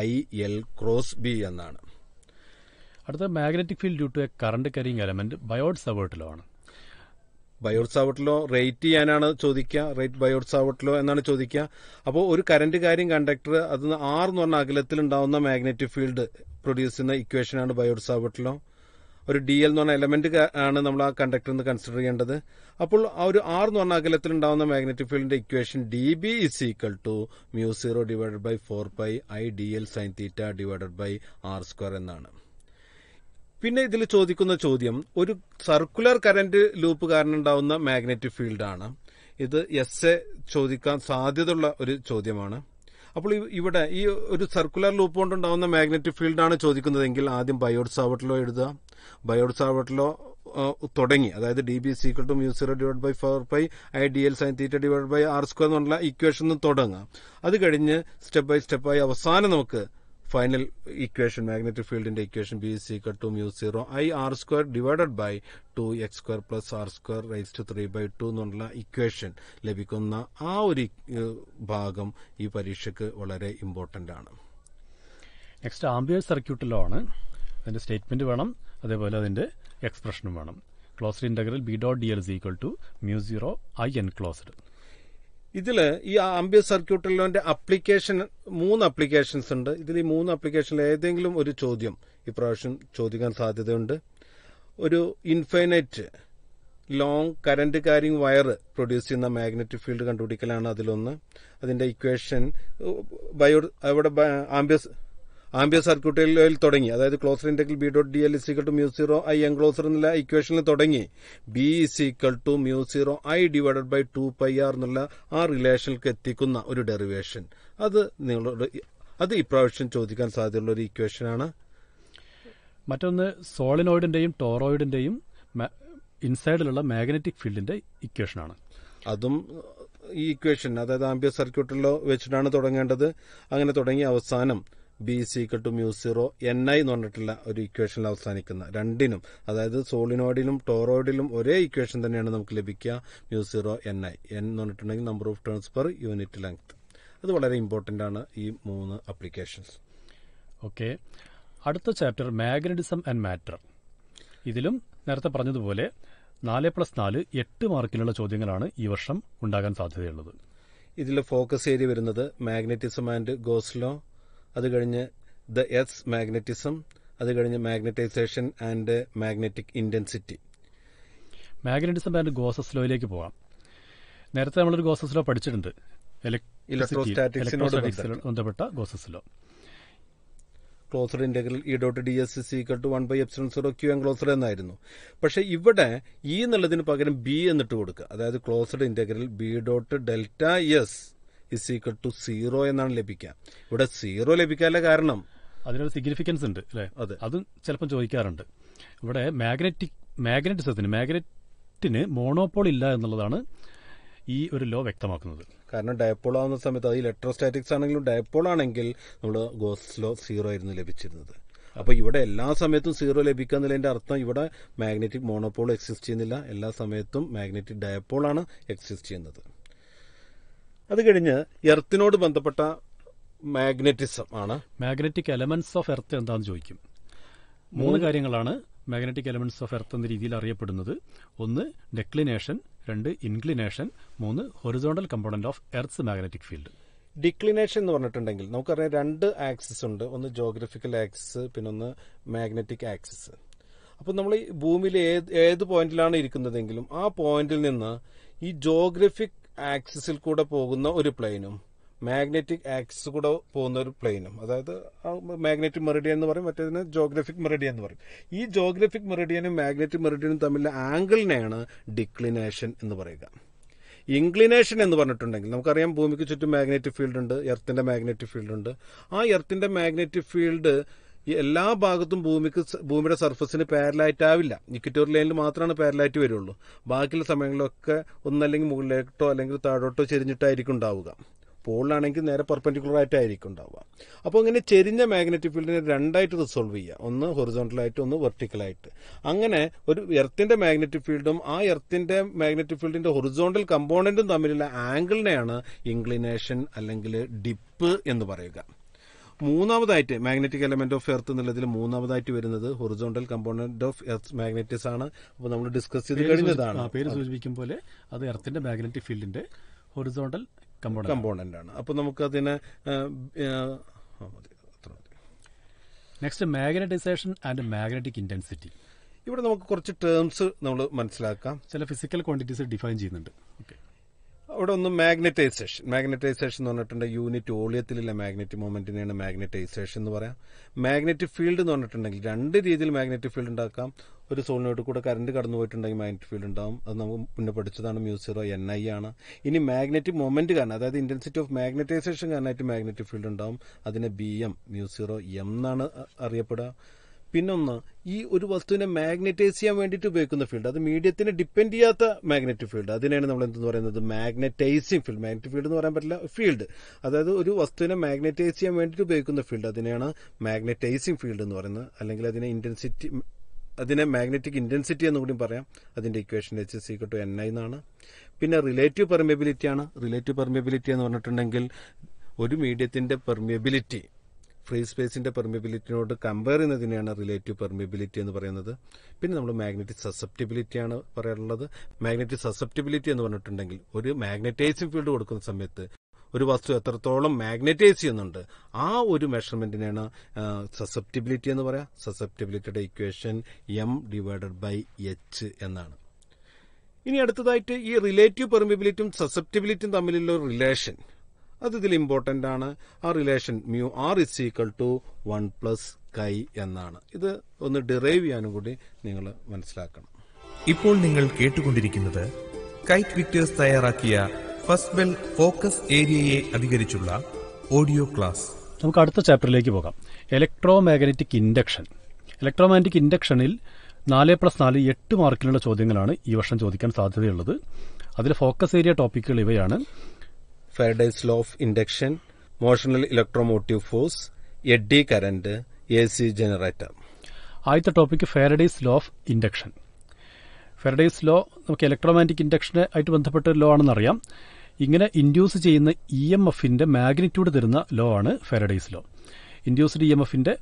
IL × B എന്നാണ്. അടുത്ത magnetic field due to a current carrying element Biot Savart law ആണ്. ബയോട്ട് സാവർട്ട് ലോ റേറ്റ് ചെയ്യാനാണ് ചോദിക്കുക. റേറ്റ് ബയോട്ട് സാവർട്ട് ലോ എന്നാണ് ചോദിക്കുക. അപ്പോൾ ഒരു കറന്റ് കാര്യം കണ്ടക്ടർ അത് R എന്ന് പറഞ്ഞ അകലത്തിലുണ്ടാവുന്ന മാഗ്നറ്റിക് ഫീൽഡ് പ്രൊഡ്യൂസ് ചെയ്യുന്ന ഇക്വേഷനാണ് ബയോട്ട് സാവർട്ട് ലോ. ഒരു DL എന്ന് പറഞ്ഞ എലമെന്റ് ആണ് നമ്മൾ ആ കണ്ടക്ടർ എന്ന് കൺസിഡർ ചെയ്യേണ്ടത്. അപ്പോൾ ആ ഒരു R എന്ന് പറഞ്ഞ അകലത്തിലുണ്ടാവുന്ന മാഗ്നറ്റിക് ഫീൽഡിന്റെ equation DB = μ0/4πIdl sin θ/R² എന്നാണ്. പിന്നെ ഇതിൽ ചോദിക്കുന്ന ചോദ്യം ഒരു സർക്കുലർ കറന്റ് ലൂപ്പ് കാരണം ഉണ്ടാവുന്ന മാഗ്നറ്റിക് ഫീൽഡാണ് ഇത്. എസ് ചോദിക്കാൻ സാധ്യതയുള്ള ഒരു ചോദ്യമാണ്. അപ്പോൾ ഇവിടെ ഈ ഒരു സർക്കുലർ ലൂപ്പ് കൊണ്ടുണ്ടാവുന്ന മാഗ്നറ്റിക് ഫീൽഡാണ് ചോദിക്കുന്നതെങ്കിൽ ആദ്യം ബയോട്ട് സാവർട്ട് ലോ എഴുതുക. ബയോട്ട് സാവർട്ട് ലോ തുടങ്ങി, അതായത് DB = μ0/4πIdl sin θ/R² എന്നുള്ള ഇക്വേഷൻ തുടങ്ങുക. അത് കഴിഞ്ഞ് സ്റ്റെപ്പ് ബൈ സ്റ്റെപ്പായി അവസാനം നമുക്ക് ഫൈനൽ ഇക്വേഷൻ മാഗ്നറ്റിക് ഫീൽഡിന്റെ equation B = μ0 I R² / 2x² + R² raise to 3/2 എന്നുള്ള ഇക്വേഷൻ ലഭിക്കുന്ന ആ ഒരു ഭാഗം ഈ പരീക്ഷയ്ക്ക് വളരെ ഇമ്പോർട്ടന്റ് ആണ്. നെക്സ്റ്റ് ആംബിയർ സർക്യൂട്ട് ലോ ആണ്. അതിന്റെ സ്റ്റേറ്റ്മെന്റ് വേണം, അതേപോലെ അതിന്റെ എക്സ്പ്രഷനും വേണം. Closed integral B · DL = μ0 I enclosed. ഇതിൽ ഈ ആംബിയർ സർക്യൂട്ട് ലോന്റെ അപ്ലിക്കേഷൻ 3 അപ്ലിക്കേഷൻസ് ഉണ്ട്. ഇതിൽ ഈ 3 അപ്ലിക്കേഷനിൽ ഏതെങ്കിലും ഒരു ചോദ്യം ഇപ്രാവശ്യം ചോദിക്കാൻ സാധ്യതയുണ്ട്. ഒരു infinite long current carrying wire produce ചെയ്യുന്ന മാഗ്നറ്റിക് ഫീൽഡ് കണ്ടുപിടിക്കലാണ് അതിലൊന്ന്. അതിന്റെ ഇക്വേഷൻ അവിടെ ആംബിയർ സർക്യൂട്ടിൽ തുടങ്ങി, അതായത് closed integral B · DL = μ0 I enclosed എന്നുള്ള ഇക്വേഷനിൽ തുടങ്ങി B = μ0 I / 2πR എന്നുള്ള ആ റിലേഷനിലേക്ക് എത്തിക്കുന്ന ഒരു ഡെറിവേഷൻ അത് ഇപ്രാവശ്യം ചോദിക്കാൻ സാധ്യതയുള്ള ഒരു ഇക്വേഷനാണ്. മറ്റൊന്ന് സോളിനോയിഡിന്റെയും ടോറോയിഡിന്റെയും ഇൻസൈഡിലുള്ള മാഗ്നറ്റിക് ഫീൽഡിന്റെ ഇക്വേഷനാണ്. അതും ഈ ഇക്വേഷൻ, അതായത് ആംബിയർ സർക്യൂട്ടിലോ വെച്ചിട്ടാണ് തുടങ്ങേണ്ടത്. അങ്ങനെ തുടങ്ങി അവസാനം B = μ0 NI എന്ന് പറഞ്ഞിട്ടുള്ള ഒരു ഇക്വേഷനിൽ അവസാനിക്കുന്ന രണ്ടിനും, അതായത് സോളിനോയിഡിലും ടോറോയിഡിലും ഒരേ ഇക്വേഷൻ തന്നെയാണ് നമുക്ക് ലഭിക്കുക. μ0 NI എന്ന് പറഞ്ഞിട്ടുണ്ടെങ്കിൽ number of turns per unit length. അത് വളരെ ഇമ്പോർട്ടന്റ് ആണ് ഈ 3 അപ്ലിക്കേഷൻസ്. ഓക്കെ, അടുത്ത ചാപ്റ്റർ മാഗ്നറ്റിസം ആൻഡ് മാറ്റർ. ഇതിലും നേരത്തെ പറഞ്ഞതുപോലെ 4+4 = 8 മാർക്കിലുള്ള ചോദ്യങ്ങളാണ് ഈ വർഷം ഉണ്ടാകാൻ സാധ്യതയുള്ളത്. ഇതിൽ ഫോക്കസ് ഏരിയ വരുന്നത് മാഗ്നറ്റിസം ആൻഡ് ഗോസ് ലോ, അത് കഴിഞ്ഞ് ദ എസ് മാഗ്നറ്റിസം, അത് കഴിഞ്ഞ് magnetisation and magnetic intensity. Magnetism and Gauss's ലോയിലേക്ക് പോകാം. നേരത്തെ നമ്മളൊരു ഗോസസ് ലോ പഠിച്ചിട്ടുണ്ട്, ഇലക്ട്രോസ്റ്റാറ്റിക്സിനോട് ബന്ധപ്പെട്ട Gauss's law. Closed integral E · DS = 1/0 Q enclosed എന്നായിരുന്നു. പക്ഷെ ഇവിടെ E എന്നുള്ളതിന് പകരം B എന്നിട്ട് കൊടുക്കുക, അതായത് ക്ലോസ്ഡ് ഇന്റഗ്രൽ B · ΔS = 0 എന്നാണ് ലഭിക്കുക. ഇവിടെ 0 ലഭിക്കാനുള്ള കാരണം അതിനൊരു സിഗ്നിഫിക്കൻസ് ഉണ്ട് അല്ലേ, അതും ചിലപ്പോൾ ചോദിക്കാറുണ്ട്. ഇവിടെ മാഗ്നറ്റിസത്തിന് മോണോപോൾ ഇല്ല എന്നുള്ളതാണ് ഈ ഒരു ലോ വ്യക്തമാക്കുന്നത്. കാരണം ഡയപ്പോൾ ആവുന്ന സമയത്ത് അത് ഇലക്ട്രോസ്റ്റാറ്റിക്സ് ആണെങ്കിലും ഡയപ്പോൾ ആണെങ്കിൽ നമ്മൾ ഗോസ് ലോ 0 ആയിരുന്നു ലഭിച്ചിരുന്നത്. അപ്പോൾ ഇവിടെ എല്ലാ സമയത്തും 0 ലഭിക്കുക എന്നുള്ളതിന്റെ അർത്ഥം ഇവിടെ മാഗ്നറ്റിക് മോണോപോൾ എക്സിസ്റ്റ് ചെയ്യുന്നില്ല, എല്ലാ സമയത്തും മാഗ്നറ്റിക് ഡയപ്പോൾ ആണ് എക്സിസ്റ്റ് ചെയ്യുന്നത്. അത് കഴിഞ്ഞ് എർത്തിനോട് ബന്ധപ്പെട്ട മാഗ്നറ്റിസം ആണ്. മാഗ്നറ്റിക് എലമെന്റ്സ് ഓഫ് എർത്ത് എന്താന്ന് ചോദിക്കും. 3 കാര്യങ്ങളാണ് മാഗ്നറ്റിക് എലമെന്റ്സ് ഓഫ് എർത്ത് എന്ന രീതിയിൽ അറിയപ്പെടുന്നത് ഒന്ന് ഡെക്ലിനേഷൻ, രണ്ട് ഇൻക്ലിനേഷൻ, മൂന്ന് horizontal component of earth's magnetic field. Declination എന്ന് പറഞ്ഞിട്ടുണ്ടെങ്കിൽ നമുക്കറിയാം രണ്ട് ആക്സിസ് ഉണ്ട്, ഒന്ന് ജോഗ്രഫിക്കൽ ആക്സിസ്, പിന്നൊന്ന് മാഗ്നറ്റിക് ആക്സിസ്. അപ്പോൾ നമ്മൾ ഈ ഭൂമിയിൽ ഏത് പോയിന്റിലാണ് ഇരിക്കുന്നതെങ്കിലും ആ പോയിന്റിൽ നിന്ന് ഈ ജോഗ്രഫിക് ആക്സിസിൽ കൂടെ പോകുന്ന ഒരു പ്ലെയിനും മാഗ്നറ്റിക് ആക്സിസ് കൂടെ പോകുന്ന ഒരു പ്ലെയിനും, അതായത് മാഗ്നറ്റിക് മെറിഡിയൻ എന്ന് പറയും, മറ്റേതിന് ജോഗ്രഫിക് മെറിഡിയൻ എന്ന് പറയും. ഈ ജോഗ്രഫിക് മെറിഡിയനും മാഗ്നറ്റിക് മെറിഡിയനും തമ്മിലുള്ള ആംഗിളിനെയാണ് ഡിക്ലിനേഷൻ എന്ന് പറയുക. ഇൻക്ലിനേഷൻ എന്ന് പറഞ്ഞിട്ടുണ്ടെങ്കിൽ നമുക്കറിയാം ഭൂമിക്ക് ചുറ്റും മാഗ്നറ്റിക് ഫീൽഡ് ഉണ്ട്, എർത്തിന്റെ മാഗ്നറ്റിക് ഫീൽഡ് ഉണ്ട്. ആ എർത്തിന്റെ മാഗ്നറ്റിക് ഫീൽഡ് എല്ലാ ഭാഗത്തും ഭൂമിയുടെ സർഫസിന് പാരലായിട്ട് ആവില്ല. ഇക്വറ്റോറിയൽ ലൈനിൽ മാത്രമാണ് പാരലായിട്ട് വരുള്ളൂ. ബാക്കിയുള്ള സമയങ്ങളിലൊക്കെ ഒന്നല്ലെങ്കിൽ മുകളിലോട്ടോ അല്ലെങ്കിൽ താഴോട്ടോ ചെരിഞ്ഞിട്ടായിരിക്കും ഉണ്ടാവുക. പോളിലാണെങ്കിൽ നേരെ പെർപെൻഡിക്കുലറായിട്ടായിരിക്കും ഉണ്ടാവുക. അപ്പോൾ ഇങ്ങനെ ചെരിഞ്ഞ മാഗ്നറ്റിക് ഫീൽഡിനെ രണ്ടായിട്ട് റിസോൾവ് ചെയ്യുക, ഒന്ന് ഹൊറിസോണ്ടലായിട്ട് ഒന്ന് വെർട്ടിക്കലായിട്ട്. അങ്ങനെ ഒരു എർത്തിന്റെ മാഗ്നറ്റിക് ഫീൽഡും ആ എർത്തിന്റെ മാഗ്നറ്റിക് ഫീൽഡിന്റെ ഹൊറിസോണ്ടൽ കമ്പോണന്റും തമ്മിലുള്ള ആംഗിളിനെയാണ് ഇൻക്ലിനേഷൻ അല്ലെങ്കിൽ ഡിപ്പ് എന്ന് പറയുക. മൂന്നാമതായിട്ട് മാഗ്നറ്റിക് എലമെന്റ് ഓഫ് എർത്ത് എന്നുള്ളതിൽ മൂന്നാമതായിട്ട് വരുന്നത് horizontal component of earth magnetics ആണ്. അപ്പോൾ നമ്മൾ ഡിസ്കസ് ചെയ്ത് കഴിഞ്ഞതാണ്. പേര് സൂചിപ്പിക്കും പോലെ അത് എർത്തിന്റെ മാഗ്നറ്റിക് ഫീൽഡിന്റെ ഹൊറിസോണ്ടൽ കമ്പോണന്റ് ആണ്. അപ്പോൾ നമുക്ക് അതിനെ next magnetisation and magnetic intensity. ഇവിടെ നമുക്ക് കുറച്ച് ടേംസ് നമ്മൾ മനസ്സിലാക്കാം. ചില ഫിസിക്കൽ ക്വാണ്ടിറ്റീസ് ഡിഫൈൻ ചെയ്യുന്നുണ്ട്. അവിടെ ഒന്ന് മാഗ്നറ്റൈസേഷൻ. മാഗ്നറ്റൈസേഷൻ എന്ന് പറഞ്ഞിട്ടുണ്ടെങ്കിൽ യൂണിറ്റ് വോളിയത്തിലുള്ള മാഗ്നറ്റിക് മൊമെന്റിനെയാണ് മാഗ്നറ്റൈസേഷൻ എന്ന് പറയാം. മാഗ്നറ്റിക് ഫീൽഡ് എന്ന് പറഞ്ഞിട്ടുണ്ടെങ്കിൽ രണ്ട് രീതിയിൽ മാഗ്നറ്റിക് ഫീൽഡ് ഉണ്ടാക്കാം. ഒരു സോളിനോട് കൂടെ കറണ്ട് കടന്നു പോയിട്ടുണ്ടെങ്കിൽ മാഗ്നറ്റിക് ഫീൽഡ് ഉണ്ടാകും. അത് നമുക്ക് മുന്നേ പഠിച്ചതാണ്, മ്യൂസിറോ NI ആണ്. ഇനി മാഗ്നറ്റിക് മൊമെന്റ് കാരണം, അതായത് ഇന്റൻസിറ്റി ഓഫ് മാഗ്നറ്റൈസേഷൻ കാരണമായിട്ട് മാഗ്നറ്റിക് ഫീൽഡ് ഉണ്ടാകും. അതിനെ BM എന്നാണ് അറിയപ്പെടുക. പിന്നൊന്ന് ഈ ഒരു വസ്തുവിനെ മാഗ്നറ്റൈസ് ചെയ്യാൻ വേണ്ടിയിട്ട് ഉപയോഗിക്കുന്ന ഫീൽഡ്, അത് മീഡിയത്തിനെ ഡിപ്പെൻഡ് ചെയ്യാത്ത മാഗ്നറ്റിക് ഫീൽഡ്, അതിനെയാണ് നമ്മൾ എന്തെന്ന് പറയുന്നത് മാഗ്നറ്റൈസിങ് ഫീൽഡ്. മാഗ്നറ്റിക് ഫീൽഡ് എന്ന് പറയാൻ പറ്റില്ല, ഫീൽഡ്, അതായത് ഒരു വസ്തുവിനെ മാഗ്നറ്റൈസ് ചെയ്യാൻ വേണ്ടിയിട്ട് ഉപയോഗിക്കുന്ന ഫീൽഡ്, അതിനെയാണ് മാഗ്നറ്റൈസിങ് ഫീൽഡ് എന്ന് പറയുന്നത്. അല്ലെങ്കിൽ അതിനെ മാഗ്നറ്റിക് ഇന്റൻസിറ്റി എന്ന് കൂടി പറയാം. അതിന്റെ ഇക്വേഷൻ H=NI എന്നാണ്. പിന്നെ റിലേറ്റീവ് പെർമിയബിലിറ്റി ആണ്. റിലേറ്റീവ് പെർമിയബിലിറ്റി എന്ന് പറഞ്ഞിട്ടുണ്ടെങ്കിൽ ഒരു മീഡിയത്തിന്റെ പെർമിയബിലിറ്റി ഫ്രീ സ്പേസിന്റെ പെർമിയബിലിറ്റിനോട് കമ്പയർ ചെയ്യുന്നതിനെയാണ് റിലേറ്റീവ് പെർമിയബിലിറ്റി എന്ന് പറയുന്നത്. പിന്നെ നമ്മൾ മാഗ്നറ്റിക് സസെപ്റ്റിബിലിറ്റിയാണ് പറയാറുള്ളത്. മാഗ്നറ്റിക് സസെപ്റ്റിബിലിറ്റി എന്ന് പറഞ്ഞിട്ടുണ്ടെങ്കിൽ ഒരു മാഗ്നറ്റൈസിംഗ് ഫീൽഡ് കൊടുക്കുന്ന സമയത്ത് ഒരു വസ്തു എത്രത്തോളം മാഗ്നറ്റൈസ് ചെയ്യുന്നുണ്ട് ആ ഒരു മെഷർമെന്റിനെയാണ് സസെപ്റ്റിബിലിറ്റി എന്ന് പറയാം. സസെപ്റ്റിബിലിറ്റിയുടെ ഇക്വേഷൻ M/H എന്നാണ്. ഇനി അടുത്തതായിട്ട് ഈ റിലേറ്റീവ് പെർമിയബിലിറ്റിയും സസെപ്റ്റിബിലിറ്റിയും തമ്മിലുള്ള റിലേഷൻ, അത് ഇതിൽ ഇമ്പോർട്ടന്റ് ആണ്. ആ റിലേഷൻ μR=1 + χ എന്നാണ്. ഇത് ഒന്ന് ഡിറൈവ് ചെയ്യാനും കൂടി നിങ്ങൾ മനസ്സിലാക്കണം. ഇപ്പോൾ നിങ്ങൾ കേട്ടുകൊണ്ടിരിക്കുന്നത് കൈറ്റ് വിക്ടേഴ്സ് തയ്യാറാക്കിയ ഫസ്റ്റ് ബെൽ ഫോക്കസ് ഏരിയയെ അധികരിച്ചുള്ള ഓഡിയോ ക്ലാസ്. നമുക്ക് അടുത്ത ചാപ്റ്ററിലേക്ക് പോകാം. Electromagnetic induction. ഇലക്ട്രോമാഗ്നറ്റിക് ഇൻഡക്ഷനിൽ 4+4 8 മാർക്കിനുള്ള ചോദ്യങ്ങളാണ് ഈ വർഷം ചോദിക്കാൻ സാധ്യതയുള്ളത്. അതിലെ ഫോക്കസ് ഏരിയ ടോപ്പിക്കുകൾ ഇവയാണ്: Faraday's law of induction, motional electromotive force, eddy current, AC generator. ആദ്യത്തെ topic Faraday's law of induction. Faraday's law നമുക്ക് ഇലക്ട്രോമാഗ്നറ്റിക് ഇൻഡക്ഷനെ ആയിട്ട് ബന്ധപ്പെട്ട ഒരു ലോ ആണെന്നറിയാം. ഇങ്ങനെ ഇൻഡ്യൂസ് ചെയ്യുന്ന EMFന്റെ മാഗ്നിറ്റ്യൂഡ് തരുന്ന ലോ ആണ് ഫാരഡേസ് ലോ. ഇൻഡ്യൂസ്ഡ് EMFന്റെ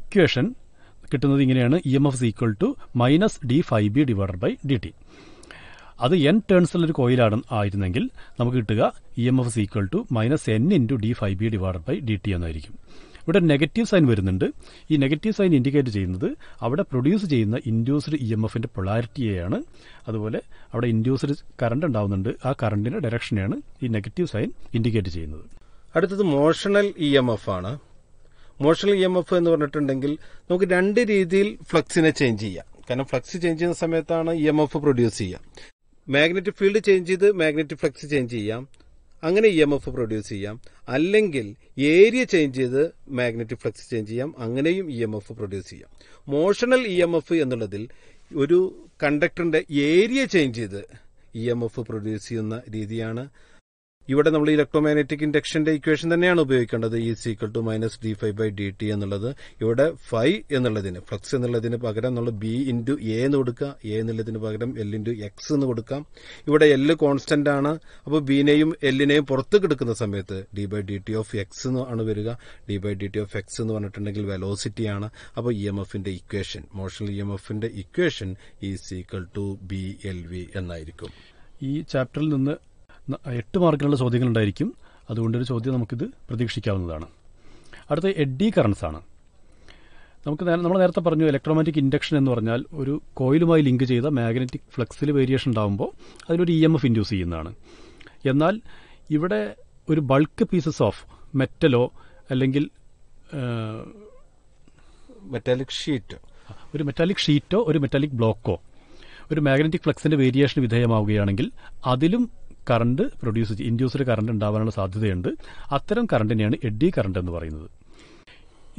ഇക്വേഷൻ കിട്ടുന്നത് ഇങ്ങനെയാണ്: EMF = -d∅b/dt. അത് N ടേൺസുള്ളൊരു കോയിലാണ് ആയിരുന്നെങ്കിൽ നമുക്ക് കിട്ടുക EMF = -N×d∅b/dt എന്നായിരിക്കും. ഇവിടെ നെഗറ്റീവ് സൈൻ വരുന്നുണ്ട്. ഈ നെഗറ്റീവ് സൈൻ ഇൻഡിക്കേറ്റ് ചെയ്യുന്നത് അവിടെ പ്രൊഡ്യൂസ് ചെയ്യുന്ന ഇൻഡ്യൂസ്ഡ് EMFന്റെ പൊളാരിറ്റിയെയാണ്. അതുപോലെ അവിടെ ഇൻഡ്യൂസ്ഡ് കറണ്ട് ഉണ്ടാവുന്നുണ്ട്, ആ കറണ്ടിന്റെ ഡയറക്ഷനെയാണ് ഈ നെഗറ്റീവ് സൈൻ ഇൻഡിക്കേറ്റ് ചെയ്യുന്നത്. അടുത്തത് മോഷണൽ EMF ആണ്. മോഷണൽ EMF എന്ന് പറഞ്ഞിട്ടുണ്ടെങ്കിൽ നമുക്ക് രണ്ട് രീതിയിൽ ഫ്ലക്സിനെ ചേഞ്ച് ചെയ്യാം. കാരണം ഫ്ലക്സ് ചേഞ്ച് ചെയ്യുന്ന സമയത്താണ് EMF പ്രൊഡ്യൂസ് ചെയ്യുക. മാഗ്നറ്റിക് ഫീൽഡ് ചേഞ്ച് ചെയ്ത് മാഗ്നറ്റിക് ഫ്ലക്സ് ചേഞ്ച് ചെയ്യാം, അങ്ങനെ EMF പ്രൊഡ്യൂസ് ചെയ്യാം. അല്ലെങ്കിൽ ഏരിയ ചേഞ്ച് ചെയ്ത് മാഗ്നറ്റിക് ഫ്ലക്സ് ചേഞ്ച് ചെയ്യാം, അങ്ങനെയും EMF പ്രൊഡ്യൂസ് ചെയ്യാം. മോഷണൽ EMF എന്നുള്ളതിൽ ഒരു കണ്ടക്ടറിന്റെ ഏരിയ ചേഞ്ച് ചെയ്ത് EMF പ്രൊഡ്യൂസ് ചെയ്യുന്ന രീതിയാണ്. ഇവിടെ നമ്മൾ ഇലക്ട്രോമാഗ്നറ്റിക് ഇൻഡക്ഷന്റെ ഇക്വേഷൻ തന്നെയാണ് ഉപയോഗിക്കേണ്ടത്. E മൈനസ് d5/dt എന്നുള്ളത് ഇവിടെ ഫൈ എന്നുള്ളതിന് ഫ്ലക്സ് എന്നുള്ളതിന് പകരം നമ്മൾ B×A എന്ന് കൊടുക്കുക. A എന്നുള്ളതിന് പകരം L×X എന്ന് കൊടുക്കാം. ഇവിടെ L കോൺസ്റ്റന്റ് ആണ്. അപ്പോൾ ബിനെയും എല്ലിനെയും പുറത്തേക്ക് എടുക്കുന്ന സമയത്ത് d/dt of X ആണ് വരിക. d/dt of X എന്ന് പറഞ്ഞിട്ടുണ്ടെങ്കിൽ വെലോസിറ്റി ആണ്. അപ്പോൾ EMFന്റെ ഇക്വേഷൻ, മോഷണൽ EMFന്റെ ഇക്വേഷൻ E=BLV എന്നായിരിക്കും. ഈ ചാപ്റ്ററിൽ നിന്ന് 8 മാർക്കിനുള്ള ചോദ്യങ്ങളുണ്ടായിരിക്കും. അതുകൊണ്ടൊരു ചോദ്യം നമുക്കിത് പ്രതീക്ഷിക്കാവുന്നതാണ്. അടുത്ത എഡ്ഡി കറൻസ് ആണ്. നമ്മൾ നേരത്തെ പറഞ്ഞു ഇലക്ട്രോമാറ്റിക് ഇൻഡക്ഷൻ എന്ന് പറഞ്ഞാൽ ഒരു കോയിലുമായി ലിങ്ക് ചെയ്ത മാഗ്നറ്റിക് ഫ്ലക്സിൽ വേരിയേഷൻ ഉണ്ടാകുമ്പോൾ അതിനൊരു EMF ഇൻഡ്യൂസ് ചെയ്യുന്നതാണ്. എന്നാൽ ഇവിടെ ഒരു ബൾക്ക് പീസസ് ഓഫ് മെറ്റലോ അല്ലെങ്കിൽ ഒരു മെറ്റാലിക് ഷീറ്റോ ഒരു മെറ്റാലിക് ബ്ലോക്കോ ഒരു മാഗ്നറ്റിക് ഫ്ലക്സിന്റെ വേരിയേഷന് വിധേയമാവുകയാണെങ്കിൽ അതിലും കറണ്ട് ഇൻഡ്യൂസ്ഡ് കറണ്ട് ഉണ്ടാവാനുള്ള സാധ്യതയുണ്ട്. അത്തരം കറണ്ടിനെയാണ് എഡ്ഡി കറണ്ട് എന്ന് പറയുന്നത്.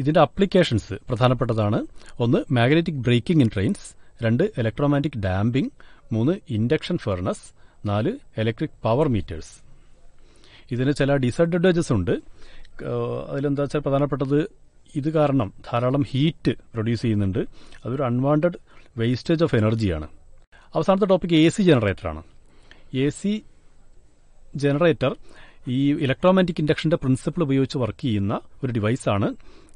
ഇതിന്റെ അപ്ലിക്കേഷൻസ് പ്രധാനപ്പെട്ടതാണ്. 1 magnetic braking in trains, 2 electromagnetic damping, 3 induction furnace, 4 electric power meters. ഇതിന് ചില ഡിസഡ്വാൻറ്റേജസ് ഉണ്ട്. അതിലെന്താ വെച്ചാൽ പ്രധാനപ്പെട്ടത് ഇത് കാരണം ധാരാളം ഹീറ്റ് പ്രൊഡ്യൂസ് ചെയ്യുന്നുണ്ട്. അതൊരു അൺവാണ്ടഡ് വേസ്റ്റേജ് ഓഫ് എനർജിയാണ്. അവസാനത്തെ ടോപ്പിക് AC ജനറേറ്ററാണ്. AC ജനറേറ്റർ ഈ ഇലക്ട്രോമാറ്റിക് ഇൻഡക്ഷന്റെ പ്രിൻസിപ്പിൾ ഉപയോഗിച്ച് വർക്ക് ചെയ്യുന്ന ഒരു ഡിവൈസാണ്.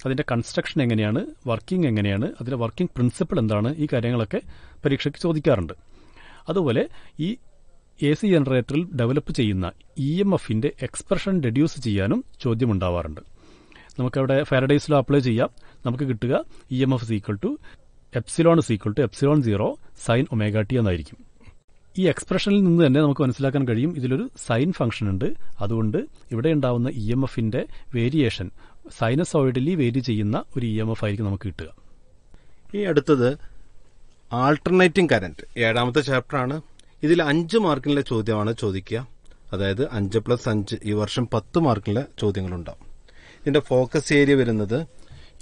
അതിന്റെ കൺസ്ട്രക്ഷൻ എങ്ങനെയാണ്, വർക്കിംഗ് എങ്ങനെയാണ്, അതിന്റെ വർക്കിംഗ് പ്രിൻസിപ്പിൾ എന്താണ്, ഈ കാര്യങ്ങളൊക്കെ പരീക്ഷയ്ക്ക് ചോദിക്കാറുണ്ട്. അതുപോലെ ഈ AC ജനറേറ്ററിൽ ഡെവലപ്പ് ചെയ്യുന്ന EMFന്റെ എക്സ്പ്രഷൻ റെഡ്യൂസ് ചെയ്യാനും ചോദ്യമുണ്ടാവാറുണ്ട്. നമുക്കവിടെ ഫാരഡേയ്സ് ലോ അപ്ലൈ ചെയ്യാം. നമുക്ക് കിട്ടുക EMF = ε = ε0 sin ωt എന്നായിരിക്കും. ഈ എക്സ്പ്രഷനിൽ നിന്ന് തന്നെ നമുക്ക് മനസ്സിലാക്കാൻ കഴിയും ഇതിലൊരു സൈൻ ഫംഗ്ഷൻ ഉണ്ട്. അതുകൊണ്ട് ഇവിടെ ഉണ്ടാവുന്ന EMFന്റെ വേരിയേഷൻ സൈനസോയിഡലി വേരി ചെയ്യുന്ന ഒരു EMF ആയിരിക്കും നമുക്ക് കിട്ടുക. ഈ അടുത്തത് ആൾട്ടർനേറ്റിംഗ് കറന്റ്, 7ാമത്തെ ചാപ്റ്ററാണ്. ഇതിൽ 5 മാർക്കിനുള്ള ചോദ്യമാണ് ചോദിക്കുക. അതായത് 5+5 ഈ വർഷം 10 മാർക്കിനുള്ള ചോദ്യങ്ങളുണ്ടാവും. ഇതിന്റെ ഫോക്കസ് ഏരിയ വരുന്നത്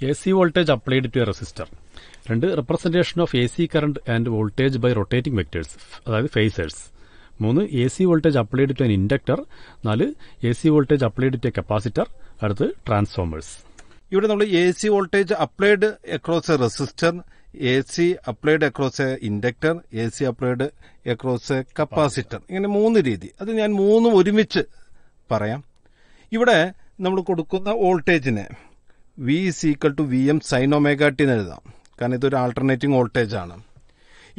AC voltage applied to a resistor, 2 representation of AC current and voltage by rotating vectors അതായത് phasors, 3 AC voltage applied to an inductor, 4 AC voltage applied to a capacitor, അടുത്ത് ട്രാൻസ്ഫോമേഴ്സ്. ഇവിടെ നമ്മൾ AC voltage applied across a resistor, AC applied across a inductor, AC applied across a capacitor, ഇങ്ങനെ 3 രീതി. അത് ഞാൻ 3 ഒരുമിച്ച് പറയാം. ഇവിടെ നമ്മൾ കൊടുക്കുന്ന വോൾട്ടേജിനെ V = Vm sin ωt എന്ന് എഴുതാം. കാരണം ഇതൊരു ആൾട്ടർനേറ്റിംഗ് വോൾട്ടേജാണ്.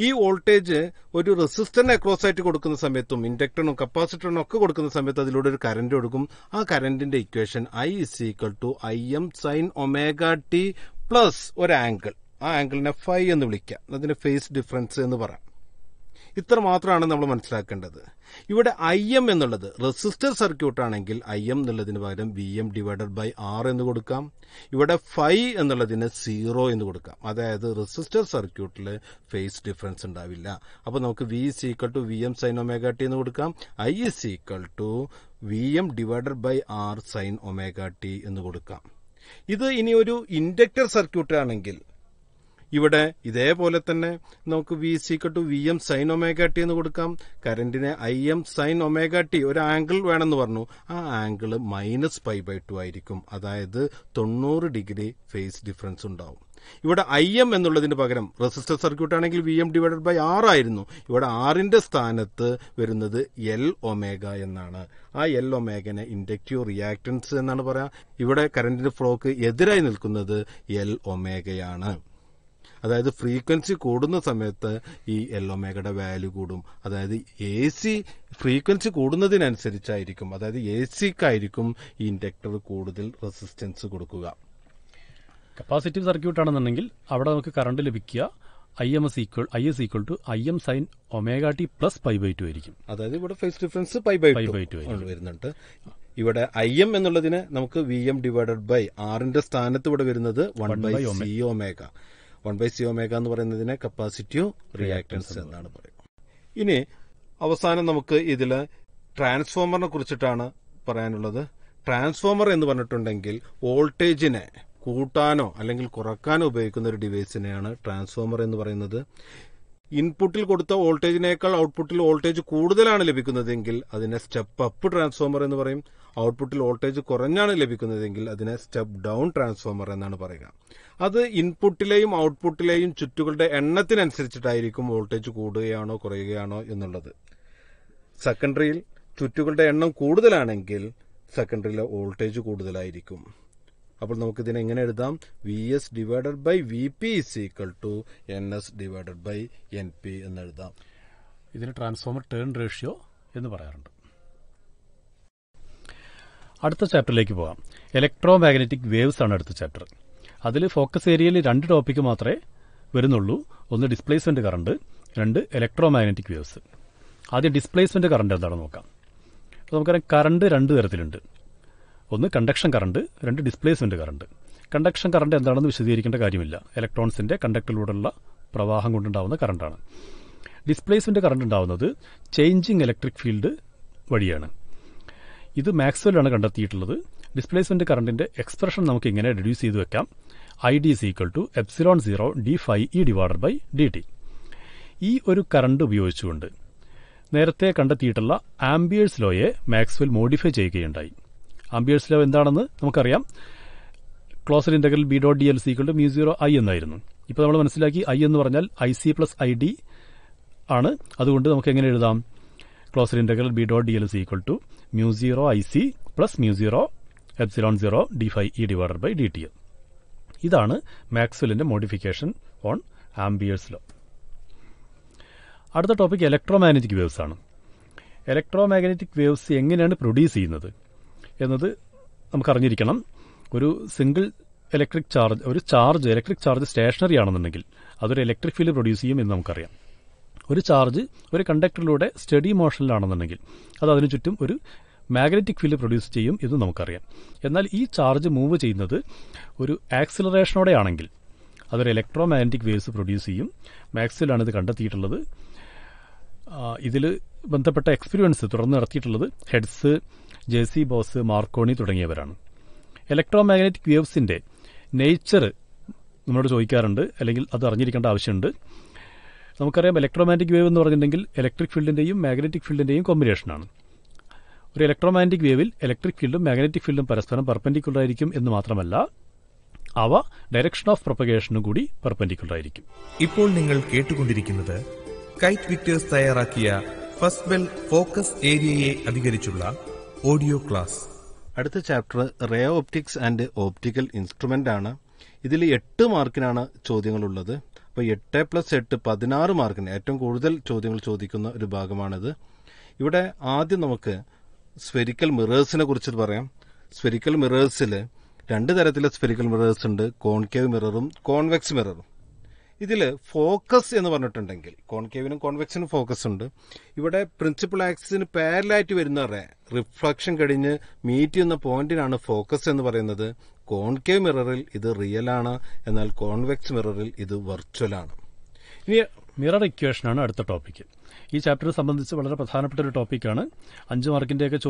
ഈ വോൾട്ടേജ് ഒരു റെസിസ്റ്ററിന് അക്രോസ് ആയിട്ട് കൊടുക്കുന്ന സമയത്തും ഇൻഡക്ടറിനും കപ്പാസിറ്ററിനും ഒക്കെ കൊടുക്കുന്ന സമയത്ത് അതിലൂടെ ഒരു കറന്റ് കൊടുക്കും. ആ കറന്റിന്റെ equation I = Im sin ωt plus ഒരു ആംഗിൾ. ആ ആംഗിളിനെ ഫൈ എന്ന് വിളിക്കാം. അതിന് ഫേസ് ഡിഫറൻസ് എന്ന് പറയാം. ഇത്ര മാത്രമാണ് നമ്മൾ മനസ്സിലാക്കേണ്ടത്. ഇവിടെ IM എന്നുള്ളത് റെസിസ്റ്റർ സർക്യൂട്ട് ആണെങ്കിൽ IM എന്നുള്ളതിന് പകരം Vm/R എന്ന് കൊടുക്കാം. ഇവിടെ ഫൈ എന്നുള്ളതിന് 0 എന്ന് കൊടുക്കാം. അതായത് റെസിസ്റ്റർ സർക്യൂട്ടിൽ ഫേസ് ഡിഫറൻസ് ഉണ്ടാവില്ല. അപ്പോൾ നമുക്ക് V = Vm sin ωt എന്ന് കൊടുക്കാം. I = Vm/R sin ωt എന്ന് കൊടുക്കാം. ഇത് ഇനി ഒരു ഇൻഡക്ടർ സർക്യൂട്ട് ആണെങ്കിൽ ഇവിടെ ഇതേപോലെ തന്നെ നമുക്ക് V = Vm sin ωt എന്ന് കൊടുക്കാം. കറന്റിനെ Im sin ωt, ഒരു ആംഗിൾ വേണമെന്ന് പറഞ്ഞു. ആ ആംഗിൾ -π/2 ആയിരിക്കും. അതായത് 90° ഫേസ് ഡിഫറൻസ് ഉണ്ടാവും. ഇവിടെ IM എന്നുള്ളതിന് പകരം റെസിസ്റ്റർ സർക്യൂട്ട് ആണെങ്കിൽ Vm/R ആയിരുന്നു. ഇവിടെ ആറിന്റെ സ്ഥാനത്ത് വരുന്നത് L ω എന്നാണ്. ആ L ω ഇൻഡക്റ്റീവ് റിയാക്ടൻസ് എന്നാണ് പറയാം. ഇവിടെ കറന്റിന്റെ ഫ്ലോക്ക് എതിരായി നിൽക്കുന്നത് L ω ആണ്. അതായത് ഫ്രീക്വൻസി കൂടുന്ന സമയത്ത് ഈ L ω വാല്യൂ കൂടും. അതായത് AC ഫ്രീക്വൻസി കൂടുന്നതിനനുസരിച്ചായിരിക്കും, അതായത് ACക്കായിരിക്കും ഈ ഇൻഡക്ടർ കൂടുതൽ റെസിസ്റ്റൻസ് കൊടുക്കുക. കപ്പാസിറ്റീവ് സർക്യൂട്ട് ആണെന്നുണ്ടെങ്കിൽ അവിടെ നമുക്ക് കറണ്ട് ലഭിക്കുക I = Im sin ωt + π/2 ആയിരിക്കും. അതായത് ഇവിടെ ഫേസ് ഡിഫറൻസ് π/2 വരുന്നുണ്ട്. ഇവിടെ IM എന്നുള്ളതിന് നമുക്ക് Vm/Rന്റെ സ്ഥാനത്ത് ഇവിടെ വരുന്നത് 1/C ωt. 1/C ωt എന്ന് പറയുന്നതിനെ കപ്പാസിറ്റീവ് റിയാക്ടൻസ് എന്നാണ് പറയുന്നത്. ഇനി അവസാനം നമുക്ക് ഇതിൽ ട്രാൻസ്ഫോമറിനെ കുറിച്ചിട്ടാണ് പറയാനുള്ളത്. ട്രാൻസ്ഫോമർ എന്ന് പറഞ്ഞിട്ടുണ്ടെങ്കിൽ വോൾട്ടേജിനെ കൂട്ടാനോ അല്ലെങ്കിൽ കുറക്കാനോ ഉപയോഗിക്കുന്ന ഒരു ഡിവൈസിനെയാണ് ട്രാൻസ്ഫോമർ എന്ന് പറയുന്നത്. ഇൻപുട്ടിൽ കൊടുത്ത വോൾട്ടേജിനേക്കാൾ ഔട്ട്പുട്ടിൽ വോൾട്ടേജ് കൂടുതലാണ് ലഭിക്കുന്നതെങ്കിൽ അതിനെ സ്റ്റെപ്പ് അപ്പ് ട്രാൻസ്ഫോമർ എന്ന് പറയും. ഔട്ട്പുട്ടിൽ വോൾട്ടേജ് കുറഞ്ഞാണ് ലഭിക്കുന്നതെങ്കിൽ അതിനെ സ്റ്റെപ്പ് ഡൌൺ ട്രാൻസ്ഫോമർ എന്നാണ് പറയുക. അത് ഇൻപുട്ടിലെയും ഔട്ട്പുട്ടിലെയും ചുറ്റുകളുടെ എണ്ണത്തിനനുസരിച്ചിട്ടായിരിക്കും വോൾട്ടേജ് കൂടുകയാണോ കുറയുകയാണോ എന്നുള്ളത്. സെക്കൻഡറിയിൽ ചുറ്റുകളുടെ എണ്ണം കൂടുതലാണെങ്കിൽ സെക്കൻഡറിയിലെ വോൾട്ടേജ് കൂടുതലായിരിക്കും. അപ്പോൾ നമുക്കിതിനെ എങ്ങനെ എഴുതാം? VS/VP NS/NP എന്ന് എഴുതാം. ഇതിന് ട്രാൻസ്ഫോമർ ടേൺ റേഷ്യോ എന്ന് പറയാറുണ്ട്. അടുത്ത ചാപ്റ്ററിലേക്ക് പോകാം. ഇലക്ട്രോ മാഗ്നറ്റിക് വേവ്സ് ആണ് അടുത്ത ചാപ്റ്റർ. അതിൽ ഫോക്കസ് ഏരിയയിൽ രണ്ട് ടോപ്പിക്ക് മാത്രമേ വരുന്നുള്ളൂ. ഒന്ന് ഡിസ്പ്ലേസ്മെന്റ് കറണ്ട്, രണ്ട് ഇലക്ട്രോ മാഗ്നറ്റിക് വേവ്സ്. ആദ്യം ഡിസ്പ്ലേസ്മെന്റ് കറണ്ട് എന്താണെന്ന് നോക്കാം. അപ്പോൾ നമുക്കറിയാം കറണ്ട് രണ്ട് തരത്തിലുണ്ട്. ഒന്ന് കണ്ടക്ഷൻ കറണ്ട്, രണ്ട് ഡിസ്പ്ലേസ്മെന്റ് കറണ്ട്. കണ്ടക്ഷൻ കറണ്ട് എന്താണെന്ന് വിശദീകരിക്കേണ്ട കാര്യമില്ല. ഇലക്ട്രോൺസിന്റെ കണ്ടക്ടറിലൂടെയുള്ള പ്രവാഹം കൊണ്ടുണ്ടാവുന്ന കറണ്ടാണ്. ഡിസ്പ്ലേസ്മെന്റ് കറണ്ട് ഉണ്ടാവുന്നത് ചേഞ്ചിങ് ഇലക്ട്രിക് ഫീൽഡ് വഴിയാണ്. ഇത് മാക്സ്വെല്ലാണ് കണ്ടെത്തിയിട്ടുള്ളത്. ഡിസ്പ്ലേസ്മെന്റ് കറണ്ടിന്റെ എക്സ്പ്രഷൻ നമുക്ക് ഇങ്ങനെ റെഡ്യൂസ് ചെയ്ത് വെക്കാം. ID = ε0d∅e/dt. ഈ ഒരു കറണ്ട് ഉപയോഗിച്ചുകൊണ്ട് നേരത്തെ കണ്ടെത്തിയിട്ടുള്ള ആംബിയേഴ്സ് ലോയെ മാക്സ്വെൽ മോഡിഫൈ ചെയ്യുകയുണ്ടായി. ആംബിയേഴ്സ് ലോ എന്താണെന്ന് നമുക്കറിയാം. ക്ലോസർ ഇന്റഗ്രൽ B.dl = μ0I എന്നായിരുന്നു. ഇപ്പോൾ നമ്മൾ മനസ്സിലാക്കി I എന്ന് പറഞ്ഞാൽ IC + ID ആണ്. അതുകൊണ്ട് നമുക്ക് എങ്ങനെ എഴുതാം? Closer integral B.dl = μ0 IC + μ0 ε0d∅e/dt. ഇതാണ് മാക്സ്വെല്ലിന്റെ മോഡിഫിക്കേഷൻ ഓൺ ആംബിയേഴ്സ് ലോ. അടുത്ത ടോപ്പിക് ഇലക്ട്രോമാഗ്നറ്റിക് വേവ്സ് ആണ്. ഇലക്ട്രോമാഗ്നറ്റിക് വേവ്സ് എങ്ങനെയാണ് പ്രൊഡ്യൂസ് ചെയ്യുന്നത് എന്നത് നമുക്കറിഞ്ഞിരിക്കണം. ഒരു single electric charge, electric charge stationary ആണെന്നുണ്ടെങ്കിൽ അതൊരു ഇലക്ട്രിക് ഫീൽഡ് പ്രൊഡ്യൂസ് ചെയ്യും എന്ന് നമുക്കറിയാം. ഒരു ചാർജ് ഒരു കണ്ടക്ടറിലൂടെ സ്റ്റഡി മോഷനിലാണെന്നുണ്ടെങ്കിൽ അത് അതിനു ചുറ്റും ഒരു മാഗ്നറ്റിക് ഫീൽഡ് പ്രൊഡ്യൂസ് ചെയ്യും എന്ന് നമുക്കറിയാം. എന്നാൽ ഈ ചാർജ് മൂവ് ചെയ്യുന്നത് ഒരു ആക്സിലറേഷനോടെ ആണെങ്കിൽ അതൊരു ഇലക്ട്രോ മാഗ്നറ്റിക് വേവ്സ് പ്രൊഡ്യൂസ് ചെയ്യും. മാക്സ്വെല്ലാണ് ഇത് കണ്ടെത്തിയിട്ടുള്ളത്. ഇതിൽ ബന്ധപ്പെട്ട എക്സ്പീരിയൻസ് തുടർന്ന് നടത്തിയിട്ടുള്ളത് ഹെഡ്സ്, JC ബോസ്, മാർക്കോണി തുടങ്ങിയവരാണ്. ഇലക്ട്രോ മാഗ്നറ്റിക് വേവ്സിന്റെ നേച്ചർ നമ്മളോട് ചോദിക്കാറുണ്ട്, അല്ലെങ്കിൽ അത് അറിഞ്ഞിരിക്കേണ്ട ആവശ്യമുണ്ട്. നമുക്കറിയാം ഇലക്ട്രോമാഗ്നറ്റിക് വേവ് എന്ന് പറഞ്ഞിട്ടുണ്ടെങ്കിൽ ഇലക്ട്രിക് ഫീൽഡിന്റെയും മാഗ്നറ്റിക് ഫീൽഡിന്റെയും കോമ്പിനേഷനാണ്. ഒരു ഇലക്ട്രോമാഗ്നറ്റിക് വേവിൽ ഇലക്ട്രിക് ഫീൽഡും മാഗ്നറ്റിക് ഫീൽഡും പരസ്പരം പെർപെൻഡിക്കുലറായിരിക്കും എന്ന് മാത്രമല്ല അവ ഡയറക്ഷൻ ഓഫ് പ്രൊപ്പഗേഷനും കൂടി പെർപെൻഡിക്കുലറായിരിക്കും. ഇപ്പോൾ നിങ്ങൾ കേട്ടുകൊണ്ടിരിക്കുന്നത് കൈറ്റ് വിക്ടേഴ്സ് തയ്യാറാക്കിയ ഫസ്റ്റ് ബെൽ ഫോക്കസ് ഏരിയയെ അധികരിച്ചുള്ള ഓഡിയോ ക്ലാസ്. അടുത്ത chapter ray optics and optical instrument ആണ്. ഇതിൽ 8 മാർക്കിനാണ് ചോദ്യങ്ങളുള്ളത്. അപ്പോൾ 8+8 16 മാർക്കിന് ഏറ്റവും കൂടുതൽ ചോദ്യങ്ങൾ ചോദിക്കുന്ന ഒരു ഭാഗമാണിത്. ഇവിടെ ആദ്യം നമുക്ക് സ്ഫെരിക്കൽ മിറേഴ്സിനെ കുറിച്ച് പറയാം. സ്ഫെരിക്കൽ മിറേഴ്സിൽ 2 തരത്തിലെ സ്ഫെരിക്കൽ മിറേഴ്സ് ഉണ്ട്. കോൺകേവ് മിററും കോൺവെക്സ് മിററും. ഇതിൽ ഫോക്കസ് എന്ന് പറഞ്ഞിട്ടുണ്ടെങ്കിൽ കോൺകേവിനും കോൺവെക്സിനും ഫോക്കസ് ഉണ്ട്. ഇവിടെ പ്രിൻസിപ്പൽ ആക്സിസിന് പാരലായിട്ട് വരുന്ന റേ റിഫ്ലക്ഷൻ കഴിഞ്ഞ് മീറ്റ് ചെയ്യുന്ന പോയിന്റിനാണ് ഫോക്കസ് എന്ന് പറയുന്നത്. കോൺകേവ് മിററിൽ ഇത് റിയൽ ആണ്, എന്നാൽ കോൺവെക്സ് മിററിൽ ഇത് വെർച്വൽ ആണ്. ഇനി മിറർ ഇക്വേഷനാണ് അടുത്ത ടോപ്പിക്. ഈ ചാപ്റ്ററിനെ സംബന്ധിച്ച് വളരെ പ്രധാനപ്പെട്ട ഒരു ടോപ്പിക്കാണ്. 5 മാർക്കിന്റെയൊക്കെ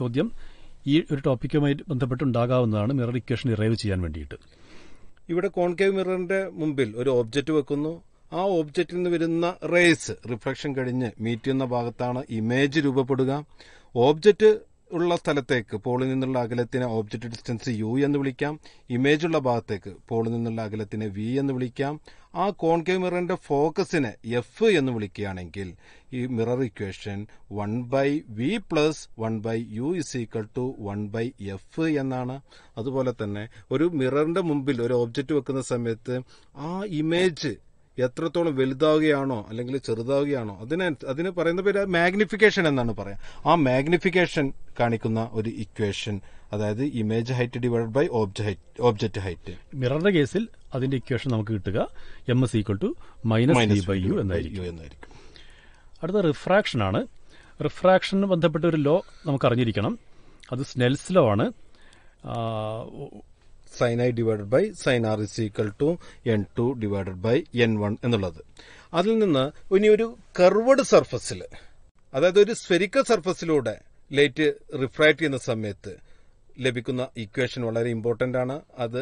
ചോദ്യം ഈ ഒരു ടോപ്പിക്കുമായി ബന്ധപ്പെട്ടുണ്ടാകാവുന്നതാണ്, മിറർ ഇക്വേഷൻ ഡിറൈവ് ചെയ്യാൻ വേണ്ടിയിട്ട്. ഇവിടെ കോൺകേവ് മിററിന്റെ മുമ്പിൽ ഒരു ഓബ്ജക്റ്റ് വെക്കുന്നു. ആ ഓബ്ജക്റ്റിൽ നിന്ന് വരുന്ന റേസ് റിഫ്ലക്ഷൻ കഴിഞ്ഞ് മീറ്റ് ചെയ്യുന്ന ഭാഗത്താണ് ഇമേജ് രൂപപ്പെടുക. ഓബ്ജക്റ്റ് ഉള്ള സ്ഥലത്തേക്ക് പോളിൽ നിന്നുള്ള അകലത്തിനെ ഓബ്ജക്റ്റ് ഡിസ്റ്റൻസ് U എന്ന് വിളിക്കാം. ഇമേജ് ഉള്ള ഭാഗത്തേക്ക് പോളിൽ നിന്നുള്ള അകലത്തിനെ V എന്ന് വിളിക്കാം. ആ കോൺകേവ് മിററിന്റെ ഫോക്കസിനെ F എന്ന് വിളിക്കുകയാണെങ്കിൽ ഈ mirror equation 1/V + 1/U = 1/F എന്നാണ്. അതുപോലെ തന്നെ ഒരു മിററിന്റെ മുമ്പിൽ ഒരു ഓബ്ജക്റ്റ് വെക്കുന്ന സമയത്ത് ആ ഇമേജ് എത്രത്തോളം വലുതാവുകയാണോ അല്ലെങ്കിൽ ചെറുതാവുകയാണോ അതിന് പറയുന്ന പേര് മാഗ്നിഫിക്കേഷൻ എന്നാണ് പറയാം. ആ മാഗ്നിഫിക്കേഷൻ കാണിക്കുന്ന ഒരു ഇക്വേഷൻ, അതായത് image height divided by object height. മിററിന്റെ കേസിൽ അതിന്റെ ഇക്വേഷൻ നമുക്ക് കിട്ടുക M = -V/U എന്നായിരിക്കും. അടുത്ത റിഫ്രാക്ഷൻ ആണ്. റിഫ്രാക്ഷന് ബന്ധപ്പെട്ട ഒരു ലോ നമുക്ക് അറിഞ്ഞിരിക്കണം. അത് സ്നെൽസ് ലോ ആണ്. sin I / sin R = N2 / N1 എന്നുള്ളത്. അതിൽ നിന്ന് ഇനി ഒരു കർവ്ഡ് സർഫസിൽ, അതായത് ഒരു സ്ഫെരിക്കൽ സർഫസിലൂടെ ലൈറ്റ് റിഫ്രാക്ട് ചെയ്യുന്ന സമയത്ത് ലഭിക്കുന്ന ഇക്വേഷൻ വളരെ ഇമ്പോർട്ടന്റ് ആണ്. അത്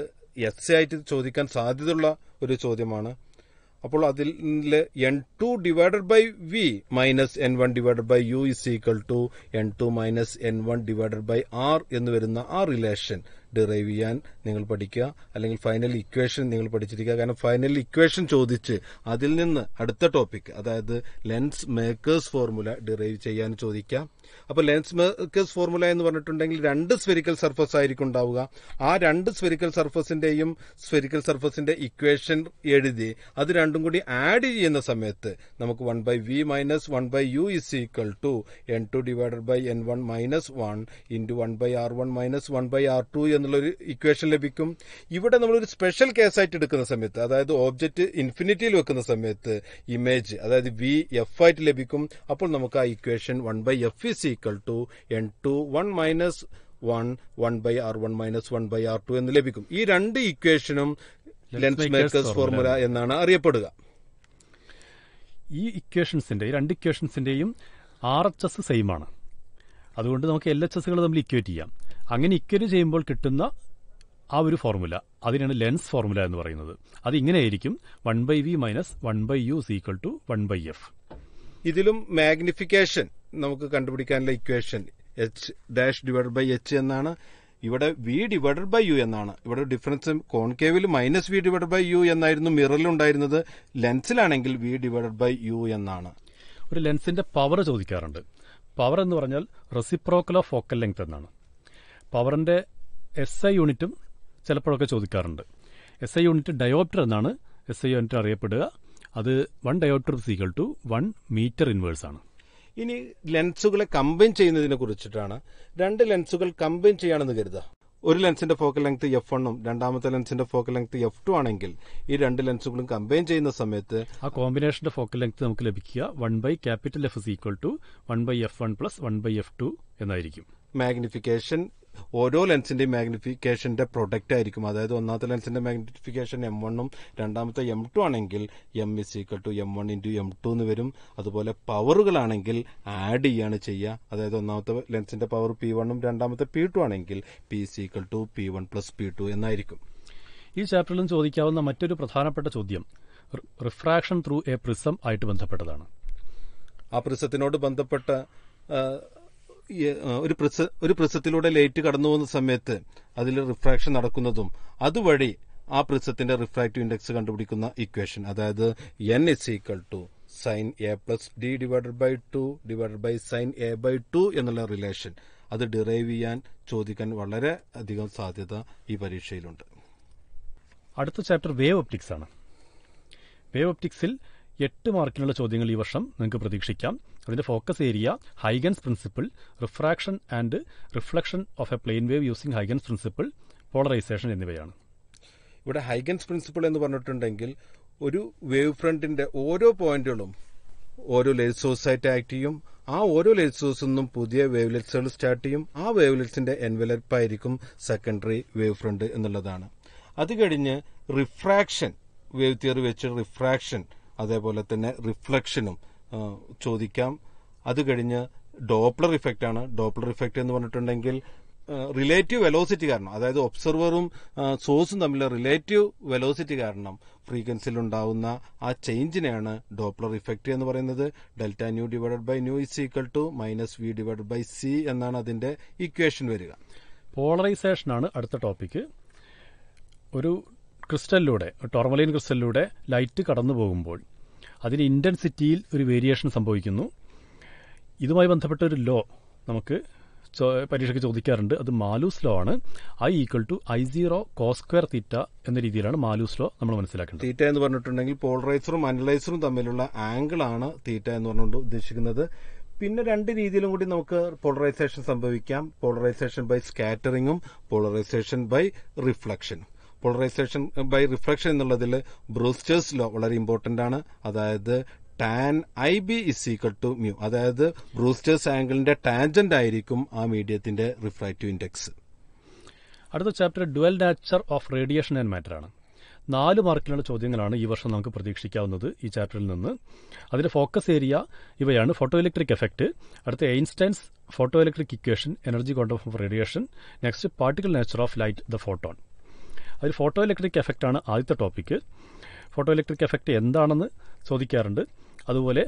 എസ്സേ ആയിട്ട് ചോദിക്കാൻ സാധ്യതയുള്ള ഒരു ചോദ്യമാണ്. അപ്പോൾ അതിൽ n2 divided by v minus n1 divided by u is equal to n2 minus n1 divided by r എന്ന് വരുന്ന ആ റിലേഷൻ ഡിറൈവ് ചെയ്യാൻ നിങ്ങൾ പഠിക്കുക, അല്ലെങ്കിൽ ഫൈനൽ ഇക്വേഷൻ നിങ്ങൾ പഠിച്ചിരിക്കുക. കാരണം ഫൈനൽ ഇക്വേഷൻ ചോദിച്ച് അതിൽ നിന്ന് അടുത്ത ടോപ്പിക്, അതായത് ലെൻസ് മേക്കേഴ്സ് ഫോർമുല ഡിറൈവ് ചെയ്യാൻ ചോദിക്കാം. അപ്പോൾ ലെൻസ് മേക്കേഴ്സ് ഫോർമുല എന്ന് പറഞ്ഞിട്ടുണ്ടെങ്കിൽ രണ്ട് സ്ഫെറിക്കൽ സർഫസ് ആയിരിക്കും ഉണ്ടാവുക. ആ രണ്ട് സ്ഫെറിക്കൽ സർഫസിന്റെയും സ്ഫെറിക്കൽ സർഫസിന്റെ ഇക്വേഷൻ എഴുതി അത് രണ്ടും കൂടി ആഡ് ചെയ്യുന്ന സമയത്ത് നമുക്ക് 1/v minus 1/u is equal to n2 divided by n1 minus 1 into 1/r1 minus 1/r2 എന്നുള്ളൊരു ഇക്വേഷൻ ലഭിക്കും. ഇവിടെ നമ്മളൊരു സ്പെഷ്യൽ കേസായിട്ട് എടുക്കുന്ന സമയത്ത്, അതായത് ഓബ്ജക്റ്റ് ഇൻഫിനിറ്റിയിൽ വെക്കുന്ന സമയത്ത് ഇമേജ്, അതായത് വി എഫ് ആയിട്ട് ലഭിക്കും. അപ്പോൾ നമുക്ക് ആ equation 1/f is equal to n21 minus 1, 1 by r1 minus 1 by r2 എന്ന് ലഭിക്കും. ഈ രണ്ട് ഇക്വേഷനും ലെൻസ് മേക്കേഴ്സ് ഫോർമുല എന്നാണ് അറിയപ്പെടുക. ഈ ഇക്വേഷൻസിന്റെ, ഈ രണ്ട് ഇക്വേഷൻസിന്റെയും RHS സെയിം ആണ്. അതുകൊണ്ട് നമുക്ക് LHSകൾ തമ്മിൽ ഇക്വേറ്റ് ചെയ്യാം. അങ്ങനെ ഇക്വേറ്റ് ചെയ്യുമ്പോൾ കിട്ടുന്ന ആ ഒരു ഫോർമുല, അതിനാണ് ലെൻസ് ഫോർമുല എന്ന് പറയുന്നത്. അത് ഇങ്ങനെയായിരിക്കും 1/v minus 1/u is equal to 1/f. ഇതിലും മാഗ്നിഫിക്കേഷൻ നമുക്ക് കണ്ടുപിടിക്കാനുള്ള equation H dash divided by H എന്നാണ്. ഇവിടെ വി ഡിവൈഡഡ് ബൈ യു എന്നാണ്. ഇവിടെ ഡിഫറൻസ് കോൺകേവിൽ minus V divided by U എന്നായിരുന്നു മിററിലുണ്ടായിരുന്നത്. ലെൻസിലാണെങ്കിൽ വി ഡിവൈഡഡ് ബൈ യു എന്നാണ്. ഒരു ലെൻസിന്റെ പവർ ചോദിക്കാറുണ്ട്. പവർ എന്ന് പറഞ്ഞാൽ റെസിപ്രോക്കൽ ഓഫ് ഫോക്കൽ ലെങ്ത് എന്നാണ്. പവറിന്റെ SI യൂണിറ്റും ചിലപ്പോഴൊക്കെ ചോദിക്കാറുണ്ട്. SI യൂണിറ്റ് ഡയോപ്റ്റർ എന്നാണ് SI യൂണിറ്റ് അറിയപ്പെടുക. അത് 1 ഡയോപ്റ്റർ = 1 മീറ്റർ ഇൻവേഴ്സ് ആണ്. ഇനി ലെൻസുകളെ കമ്പൈൻ ചെയ്യുന്നതിനെ കുറിച്ചിട്ടാണ്. രണ്ട് ലെൻസുകൾ കമ്പൈൻ ചെയ്യാണെന്ന് കരുതുക. ഒരു ലെൻസിന്റെ ഫോക്കൽ ലെങ്ത് f1 ഉം രണ്ടാമത്തെ ലെൻസിന്റെ ഫോക്കൽ ലെങ്ത് f2 ആണെങ്കിൽ ഈ രണ്ട് ലെൻസുകളും കമ്പൈൻ ചെയ്യുന്ന സമയത്ത് ആ കോമ്പിനേഷന്റെ ഫോക്കൽ ലെങ്ത് നമുക്ക് ലഭിക്കുക 1/F = 1/f1 + 1/f2 എന്നായിരിക്കും. മാഗ്നിഫിക്കേഷൻ ഓരോ ലെൻസിന്റെ മാഗ്നിഫിക്കേഷന്റെ പ്രൊഡക്റ്റ് ആയിരിക്കും. അതായത് ഒന്നാമത്തെ ലെൻസിന്റെ മാഗ്നിഫിക്കേഷൻ m1 ഉം രണ്ടാമത്തെ m2 ആണെങ്കിൽ m = m1 × m2 എന്ന് വരും. അതുപോലെ പവറുകളാണെങ്കിൽ ആഡ് ചെയ്യാണ് ചെയ്യുക. അതായത് ഒന്നാമത്തെ ലെൻസിന്റെ പവർ p1 ഉം രണ്ടാമത്തെ p2 ആണെങ്കിൽ p = p1 + p2 എന്നായിരിക്കും. ഈ ചാപ്റ്ററിലും ചോദിക്കാവുന്ന മറ്റൊരു പ്രധാനപ്പെട്ട ചോദ്യം റിഫ്രാക്ഷൻ ത്രൂ എ പ്രിസം ആയിട്ട് ബന്ധപ്പെട്ടതാണ്. ആ പ്രിസത്തിനോട് ബന്ധപ്പെട്ട ഒരു പ്രിസത്തിലൂടെ ലൈറ്റ് കടന്നു പോകുന്ന സമയത്ത് അതിൽ റിഫ്രാക്ഷൻ നടക്കുന്നതും അതുവഴി ആ പ്രിസത്തിന്റെ റിഫ്രാക്റ്റീവ് ഇൻഡെക്സ് കണ്ടുപിടിക്കുന്ന ഇക്വേഷൻ, അതായത് n = sin a + d / 2 / sin a/2 എന്നുള്ള റിലേഷൻ, അത് ഡിറൈവ് ചെയ്യാൻ ചോദിക്കാൻ വളരെ അധികം സാധ്യത ഈ പരീക്ഷയിലുണ്ട്. അടുത്ത ചാപ്റ്റർ വേവ് ഒപ്റ്റിക്സ് ആണ്. വേവ് ഒപ്റ്റിക്സിൽ 8 മാർക്കിനുള്ള ചോദ്യങ്ങൾ ഈ വർഷം നിങ്ങൾക്ക് പ്രതീക്ഷിക്കാം. അതിന്റെ focus area Huygens principle, refraction and reflection of a plane wave using Huygens principle, polarisation എന്നിവയാണ്. ഇവിടെ ഹൈഗൻസ് പ്രിൻസിപ്പിൾ എന്ന് പറഞ്ഞിട്ടുണ്ടെങ്കിൽ ഒരു വേവ് ഫ്രണ്ടിന്റെ ഓരോ പോയിന്റുകളും ഓരോ ലൈറ്റ് സോഴ്സായിട്ട് ആക്ട് ചെയ്യും. ആ ഓരോ ലൈറ്റ് സോഴ്സിൽ നിന്നും പുതിയ വേവ് ലെറ്റ്സുകൾ സ്റ്റാർട്ട് ചെയ്യും. ആ വേവ് ലെറ്റ്സിന്റെ എൻവലപ്പായിരിക്കും സെക്കൻഡറി വേവ് ഫ്രണ്ട് എന്നുള്ളതാണ്. അത് കഴിഞ്ഞ് റിഫ്രാക്ഷൻ, വേവ് തിയറി വെച്ച് റിഫ്രാക്ഷൻ അതേപോലെ തന്നെ റിഫ്ലക്ഷനും ചോദിക്കാം. അത് കഴിഞ്ഞ് ഡോപ്ലർ ഇഫക്റ്റ് ആണ്. ഡോപ്ലർ ഇഫക്റ്റ് എന്ന് പറഞ്ഞിട്ടുണ്ടെങ്കിൽ റിലേറ്റീവ് വെലോസിറ്റി കാരണം, അതായത് ഒബ്സർവറും സോഴ്സും തമ്മിലുള്ള റിലേറ്റീവ് വെലോസിറ്റി കാരണം ഫ്രീക്വൻസിയിലുണ്ടാവുന്ന ആ ചേഞ്ചിനെയാണ് ഡോപ്ലർ ഇഫക്റ്റ് എന്ന് പറയുന്നത്. Δν / nu = -v / c എന്നാണ് അതിന്റെ ഇക്വേഷൻ വരിക. പോളറൈസേഷനാണ് അടുത്ത ടോപ്പിക്ക്. ഒരു ക്രിസ്റ്റലിലൂടെ, ടോർമലൈൻ ക്രിസ്റ്റലിലൂടെ ലൈറ്റ് കടന്നു പോകുമ്പോൾ അതിന് ഇൻറ്റൻസിറ്റിയിൽ ഒരു വേരിയേഷൻ സംഭവിക്കുന്നു. ഇതുമായി ബന്ധപ്പെട്ട ഒരു ലോ നമുക്ക് പരീക്ഷയ്ക്ക് ചോദിക്കാറുണ്ട്. അത് മാലൂസ് ലോ ആണ്. I = I0 cos² θ എന്ന രീതിയിലാണ് മാലൂസ് ലോ നമ്മൾ മനസ്സിലാക്കുന്നത്. തീറ്റ എന്ന് പറഞ്ഞിട്ടുണ്ടെങ്കിൽ പോളറൈസറും അനലൈസറും തമ്മിലുള്ള ആംഗിളാണ് തീറ്റ എന്ന് പറഞ്ഞുകൊണ്ട് ഉദ്ദേശിക്കുന്നത്. പിന്നെ രണ്ട് രീതിയിലും കൂടി നമുക്ക് പോളറൈസേഷൻ സംഭവിക്കാം. പോളറൈസേഷൻ ബൈ സ്കാറ്ററിങ്ങും പോളറൈസേഷൻ ബൈ റിഫ്ലക്ഷനും. പോളറൈസേഷൻ ബൈ റിഫ്ലക്ഷൻ എന്നുള്ളതിൽ ബ്രൂസ്റ്റേഴ്സ് ലോ വളരെ ഇമ്പോർട്ടന്റ് ആണ്. അതായത് tan Ib = μ, അതായത് ബ്രൂസ്റ്റേഴ്സ് ആംഗിളിന്റെ ടാൻജന്റ് ആയിരിക്കും ആ മീഡിയത്തിന്റെ റിഫ്രാക്റ്റീവ് ഇൻഡെക്സ്. അടുത്ത chapter dual nature of radiation and matter ആണ്. 4 മാർക്കിലുള്ള ചോദ്യങ്ങളാണ് ഈ വർഷം നമുക്ക് പ്രതീക്ഷിക്കാവുന്നത് ഈ ചാപ്റ്ററിൽ നിന്ന്. അതിന്റെ ഫോക്കസ് ഏരിയ ഇവയാണ്: ഫോട്ടോ ഇലക്ട്രിക് എഫക്റ്റ്, അടുത്ത Einstein's photoelectric equation, energy quantum of radiation, next particle nature of light, the photon. അതിൽ ഫോട്ടോ ഇലക്ട്രിക് എഫക്റ്റാണ് ആദ്യത്തെ ടോപ്പിക്ക്. ഫോട്ടോ ഇലക്ട്രിക് എഫക്റ്റ് എന്താണെന്ന് ചോദിക്കാറുണ്ട്. അതുപോലെ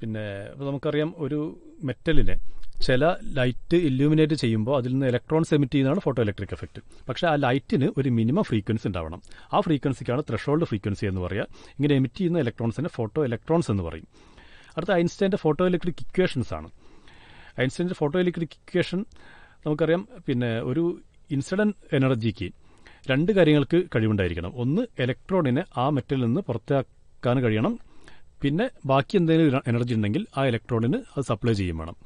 പിന്നെ ഇപ്പോൾ നമുക്കറിയാം ഒരു മെറ്റലിനെ ചില ലൈറ്റ് ഇല്യൂമിനേറ്റ് ചെയ്യുമ്പോൾ അതിൽ നിന്ന് ഇലക്ട്രോൺസ് എമിറ്റ് ചെയ്യുന്നതാണ് ഫോട്ടോ ഇലക്ട്രിക് എഫക്റ്റ്. പക്ഷേ ആ ലൈറ്റിന് ഒരു മിനിമം ഫ്രീക്വൻസി ഉണ്ടാവണം. ആ ഫ്രീക്വൻസിക്കാണ് ത്രെഷോൾഡ് ഫ്രീക്വൻസി എന്ന് പറയുക. ഇങ്ങനെ എമിറ്റ് ചെയ്യുന്ന ഇലക്ട്രോൺസിനെ ഫോട്ടോ ഇലക്ട്രോൺസ് എന്ന് പറയും. അടുത്ത ഐൻസ്റ്റൈൻ്റെ ഫോട്ടോ ഇലക്ട്രിക് ഇക്വേഷൻസ് ആണ്. ഐൻസ്റ്റൈൻ്റെ ഫോട്ടോ ഇലക്ട്രിക് ഇക്വേഷൻ നമുക്കറിയാം. പിന്നെ ഒരു ഇൻസിഡൻറ്റ് എനർജിക്ക് രണ്ട് കാര്യങ്ങൾക്ക് കഴിവുണ്ടായിരിക്കണം. ഒന്ന്, ഇലക്ട്രോണിനെ ആ മെറ്റലിൽ നിന്ന് പുറത്താക്കാൻ കഴിയണം. പിന്നെ ബാക്കി എന്തെങ്കിലും എനർജി ഉണ്ടെങ്കിൽ ആ ഇലക്ട്രോണിന് അത് സപ്ലൈ ചെയ്യും വേണം.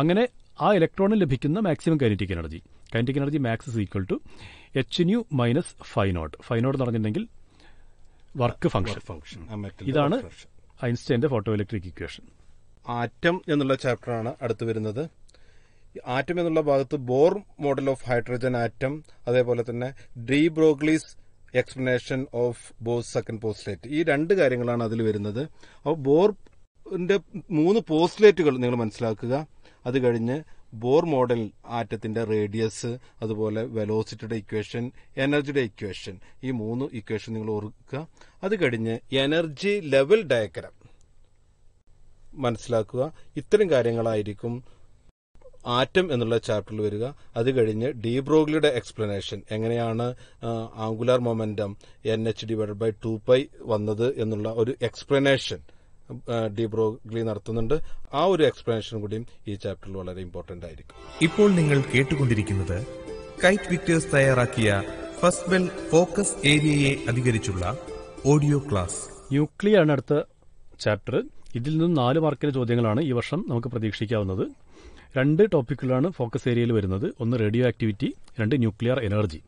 അങ്ങനെ ആ ഇലക്ട്രോണിന് ലഭിക്കുന്ന maximum kinetic energy max equal to HNu minus phi nought എന്ന് പറഞ്ഞിട്ടുണ്ടെങ്കിൽ വർക്ക് ഫംഗ്ഷൻ. ഇതാണ് ഐൻസ്റ്റൈൻ്റെ ഫോട്ടോ ഇലക്ട്രിക് ഇക്വേഷൻ. ആറ്റം എന്നുള്ള ചാപ്റ്ററാണ് അടുത്ത് വരുന്നത്. ആറ്റം എന്നുള്ള ഭാഗത്ത് Bohr model of hydrogen atom, അതേപോലെ തന്നെ de Broglie's explanation of Bohr's second postulate, ഈ രണ്ട് കാര്യങ്ങളാണ് അതിൽ വരുന്നത്. അപ്പോൾ ബോറിന്റെ 3 പോസ്റ്റ്ലേറ്റുകൾ നിങ്ങൾ മനസ്സിലാക്കുക. അത് കഴിഞ്ഞ് ബോർ മോഡൽ ആറ്റത്തിന്റെ റേഡിയസ്, അതുപോലെ വെലോസിറ്റിയുടെ ഇക്വേഷൻ, എനർജിയുടെ ഇക്വേഷൻ, ഈ 3 ഇക്വേഷൻ നിങ്ങൾ ഓർക്കുക. അത് കഴിഞ്ഞ് എനർജി ലെവൽ ഡയഗ്രം മനസ്സിലാക്കുക. ഇത്തരം കാര്യങ്ങളായിരിക്കും ആറ്റം എന്നുള്ള ചാപ്റ്ററിൽ വരിക. അത് കഴിഞ്ഞ് ഡി ബ്രോഗ്ലിയുടെ എക്സ്പ്ലനേഷൻ, എങ്ങനെയാണ് ആംഗുലാർ മൊമെന്റം NH/2π വന്നത് എന്നുള്ള ഒരു എക്സ്പ്ലനേഷൻ ഡി ബ്രോഗ്ലി നടത്തുന്നുണ്ട്. ആ ഒരു എക്സ്പ്ലനേഷൻ കൂടിയും ഈ ചാപ്റ്ററിൽ വളരെ ഇമ്പോർട്ടന്റ് ആയിരിക്കും. ഇപ്പോൾ നിങ്ങൾ കേട്ടുകൊണ്ടിരിക്കുന്നത് കൈറ്റ് വിക്ടേഴ്സ് തയ്യാറാക്കിയ ഫസ്റ്റ് ബെൽ ഫോക്കസ് ഏരിയയെ അധികരിച്ചുള്ള ഓഡിയോ ക്ലാസ്. ന്യൂക്ലിയർ ആണ് അടുത്ത ചാപ്റ്റർ. ഇതിൽ നിന്നും 4 മാർക്കിലെ ചോദ്യങ്ങളാണ് ഈ വർഷം നമുക്ക് പ്രതീക്ഷിക്കാവുന്നത്. 2 ടോപ്പിക്കുകളാണ് ഫോക്കസ് ഏരിയയിൽ വരുന്നത്. ഒന്ന് radioactivity, 2 nuclear energy.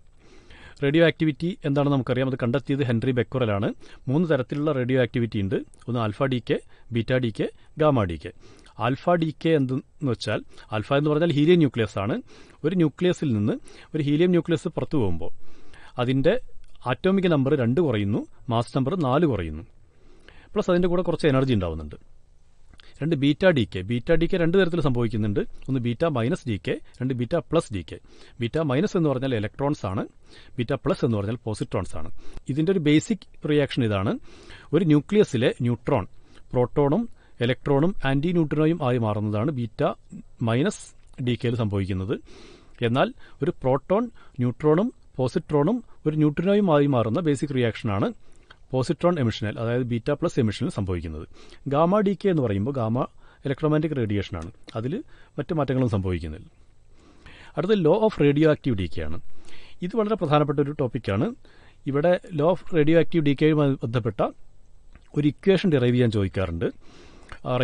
Radioactivity എന്താണെന്ന് നമുക്കറിയാം. അത് കണ്ടെത്തിയത് ഹെൻറി ബെക്വറലാണ്. 3 തരത്തിലുള്ള റേഡിയോ ആക്ടിവിറ്റി ഉണ്ട്. ഒന്ന് alpha DK, beta DK, gamma DK. Alpha DK എന്തെന്ന് വെച്ചാൽ, ആൽഫ എന്ന് പറഞ്ഞാൽ ഹീലിയം ന്യൂക്ലിയസ് ആണ്. ഒരു ന്യൂക്ലിയസിൽ നിന്ന് ഒരു ഹീലിയം ന്യൂക്ലിയസ് പുറത്തു പോകുമ്പോൾ അതിൻ്റെ ആറ്റോമിക് നമ്പർ 2 കുറയുന്നു, മാസ് നമ്പർ 4 കുറയുന്നു. പ്ലസ് അതിൻ്റെ കൂടെ കുറച്ച് എനർജി ഉണ്ടാവുന്നുണ്ട്. 2 ബീറ്റ DK. 2 തരത്തിൽ സംഭവിക്കുന്നുണ്ട്. ഒന്ന് β-DK, 2 β+DK. β- എന്ന് പറഞ്ഞാൽ ഇലക്ട്രോൺസ് ആണ്, β+ എന്ന് പറഞ്ഞാൽ പോസിട്രോൺസ് ആണ്. ഇതിൻ്റെ ഒരു ബേസിക് റിയാക്ഷൻ ഇതാണ്. ഒരു ന്യൂക്ലിയസിലെ ന്യൂട്രോൺ പ്രോട്ടോണും ഇലക്ട്രോണും ആൻറ്റി ന്യൂട്രോണും ആയി മാറുന്നതാണ് β-DKയിൽ സംഭവിക്കുന്നത്. എന്നാൽ ഒരു പ്രോട്ടോൺ ന്യൂട്രോണും പോസിട്രോണും ഒരു ന്യൂട്രിനോയും ആയി മാറുന്ന ബേസിക് റിയാക്ഷനാണ് പോസിട്രോൺ എമിഷനിൽ, അതായത് β+ എമിഷനിൽ സംഭവിക്കുന്നത്. ഗാമ DK എന്ന് പറയുമ്പോൾ ഗാമ ഇലക്ട്രോമാഗ്നറ്റിക് റേഡിയേഷനാണ്. അതിൽ മറ്റു മാറ്റങ്ങളും സംഭവിക്കുന്നില്ല. അടുത്ത law of radioactive DK ആണ്. ഇത് വളരെ പ്രധാനപ്പെട്ട ഒരു ടോപ്പിക്കാണ്. ഇവിടെ law of radioactive DK യുമായി ബന്ധപ്പെട്ട ഒരു ഇക്വേഷൻ ഡിറൈവ് ചെയ്യാൻ ചോദിക്കാറുണ്ട്.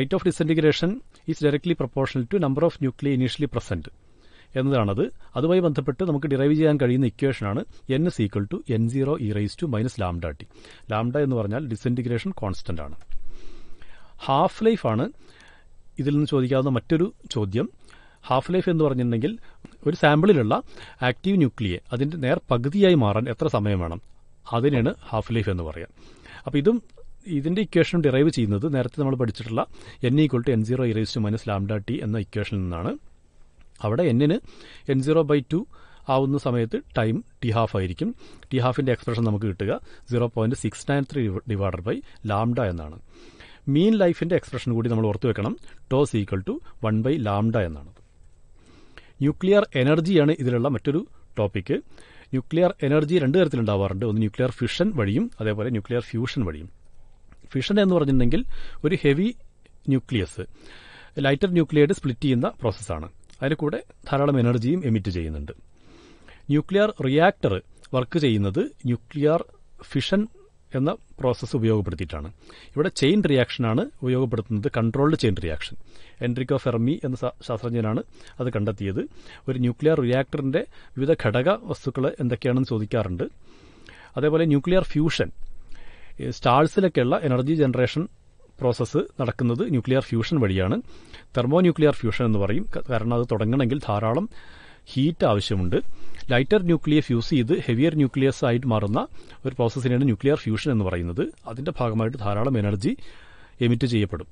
Rate of disintegration is directly proportional to number of nuclei initially present എന്നതാണത്. അതുമായി ബന്ധപ്പെട്ട് നമുക്ക് ഡിറൈവ് ചെയ്യാൻ കഴിയുന്ന ഇക്വേഷനാണ് N=N0e⁻⁻λt. ലാംഡ എന്ന് പറഞ്ഞാൽ ഡിസൻറ്റിഗ്രേഷൻ കോൺസ്റ്റന്റ് ആണ്. ഹാഫ് ലൈഫ് ആണ് ഇതിൽ നിന്ന് ചോദിക്കാവുന്ന മറ്റൊരു ചോദ്യം. ഹാഫ് ലൈഫ് എന്ന് പറഞ്ഞിട്ടുണ്ടെങ്കിൽ ഒരു സാമ്പിളിലുള്ള ആക്റ്റീവ് ന്യൂക്ലിയെ അതിൻ്റെ നേർ പകുതിയായി മാറാൻ എത്ര സമയം വേണം, അതിനാണ് ഹാഫ് ലൈഫ് എന്ന് പറയുക. അപ്പോൾ ഇതും ഇതിൻ്റെ ഇക്വേഷൻ ഡിറൈവ് ചെയ്യുന്നത് നേരത്തെ നമ്മൾ പഠിച്ചിട്ടുള്ള N=N0e⁻λt എന്ന ഇക്വേഷനിൽ നിന്നാണ്. അവിടെ N 0/2 ആവുന്ന സമയത്ത് ടൈം T½ ആയിരിക്കും. T½ എക്സ്പ്രഷൻ നമുക്ക് കിട്ടുക 0.693 / λ എന്നാണ്. മീൻ ലൈഫിൻ്റെ എക്സ്പ്രഷൻ കൂടി നമ്മൾ ഓർത്തു വെക്കണം, τ = 1/λ എന്നാണ്. ന്യൂക്ലിയർ എനർജിയാണ് ഇതിലുള്ള മറ്റൊരു ടോപ്പിക്ക്. Nuclear energy 2 തരത്തിലുണ്ടാവാറുണ്ട്. ഒന്ന് ന്യൂക്ലിയർ ഫിഷൻ വഴിയും, അതേപോലെ ന്യൂക്ലിയർ ഫ്യൂഷൻ വഴിയും. ഫിഷൻ എന്ന് പറഞ്ഞിട്ടുണ്ടെങ്കിൽ ഒരു ഹെവി ന്യൂക്ലിയസ് ലൈറ്റർ ന്യൂക്ലിയായിട്ട് സ്പ്ലിറ്റ് ചെയ്യുന്ന പ്രോസസ്സാണ്. അതിന് കൂടെ ധാരാളം എനർജിയും എമിറ്റ് ചെയ്യുന്നുണ്ട്. ന്യൂക്ലിയർ റിയാക്ടർ വർക്ക് ചെയ്യുന്നത് ന്യൂക്ലിയർ ഫിഷൻ എന്ന പ്രോസസ്സ് ഉപയോഗപ്പെടുത്തിയിട്ടാണ്. ഇവിടെ ചെയിൻ റിയാക്ഷനാണ് ഉപയോഗപ്പെടുത്തുന്നത്, controlled chain reaction. Enrico Fermi എന്ന ശാസ്ത്രജ്ഞനാണ് അത് കണ്ടെത്തിയത്. ഒരു ന്യൂക്ലിയർ റിയാക്ടറിൻ്റെ വിവിധ ഘടക വസ്തുക്കൾ എന്തൊക്കെയാണെന്ന് ചോദിക്കാറുണ്ട്. അതേപോലെ ന്യൂക്ലിയർ ഫ്യൂഷൻ, സ്റ്റാർസിലൊക്കെയുള്ള എനർജി ജനറേഷൻ പ്രോസസ്സ് നടക്കുന്നത് ന്യൂക്ലിയർ ഫ്യൂഷൻ വഴിയാണ്. തെർമോ ന്യൂക്ലിയർ ഫ്യൂഷൻ എന്ന് പറയും. കാരണം അത് തുടങ്ങണമെങ്കിൽ ധാരാളം ഹീറ്റ് ആവശ്യമുണ്ട്. ലൈറ്റർ ന്യൂക്ലിയെ ഫ്യൂസ് ചെയ്ത് ഹെവിയർ ന്യൂക്ലിയസ് ആയിട്ട് മാറുന്ന ഒരു പ്രോസസ്സിനാണ് ന്യൂക്ലിയർ ഫ്യൂഷൻ എന്ന് പറയുന്നത്. അതിൻ്റെ ഭാഗമായിട്ട് ധാരാളം എനർജി എമിറ്റ് ചെയ്യപ്പെടും.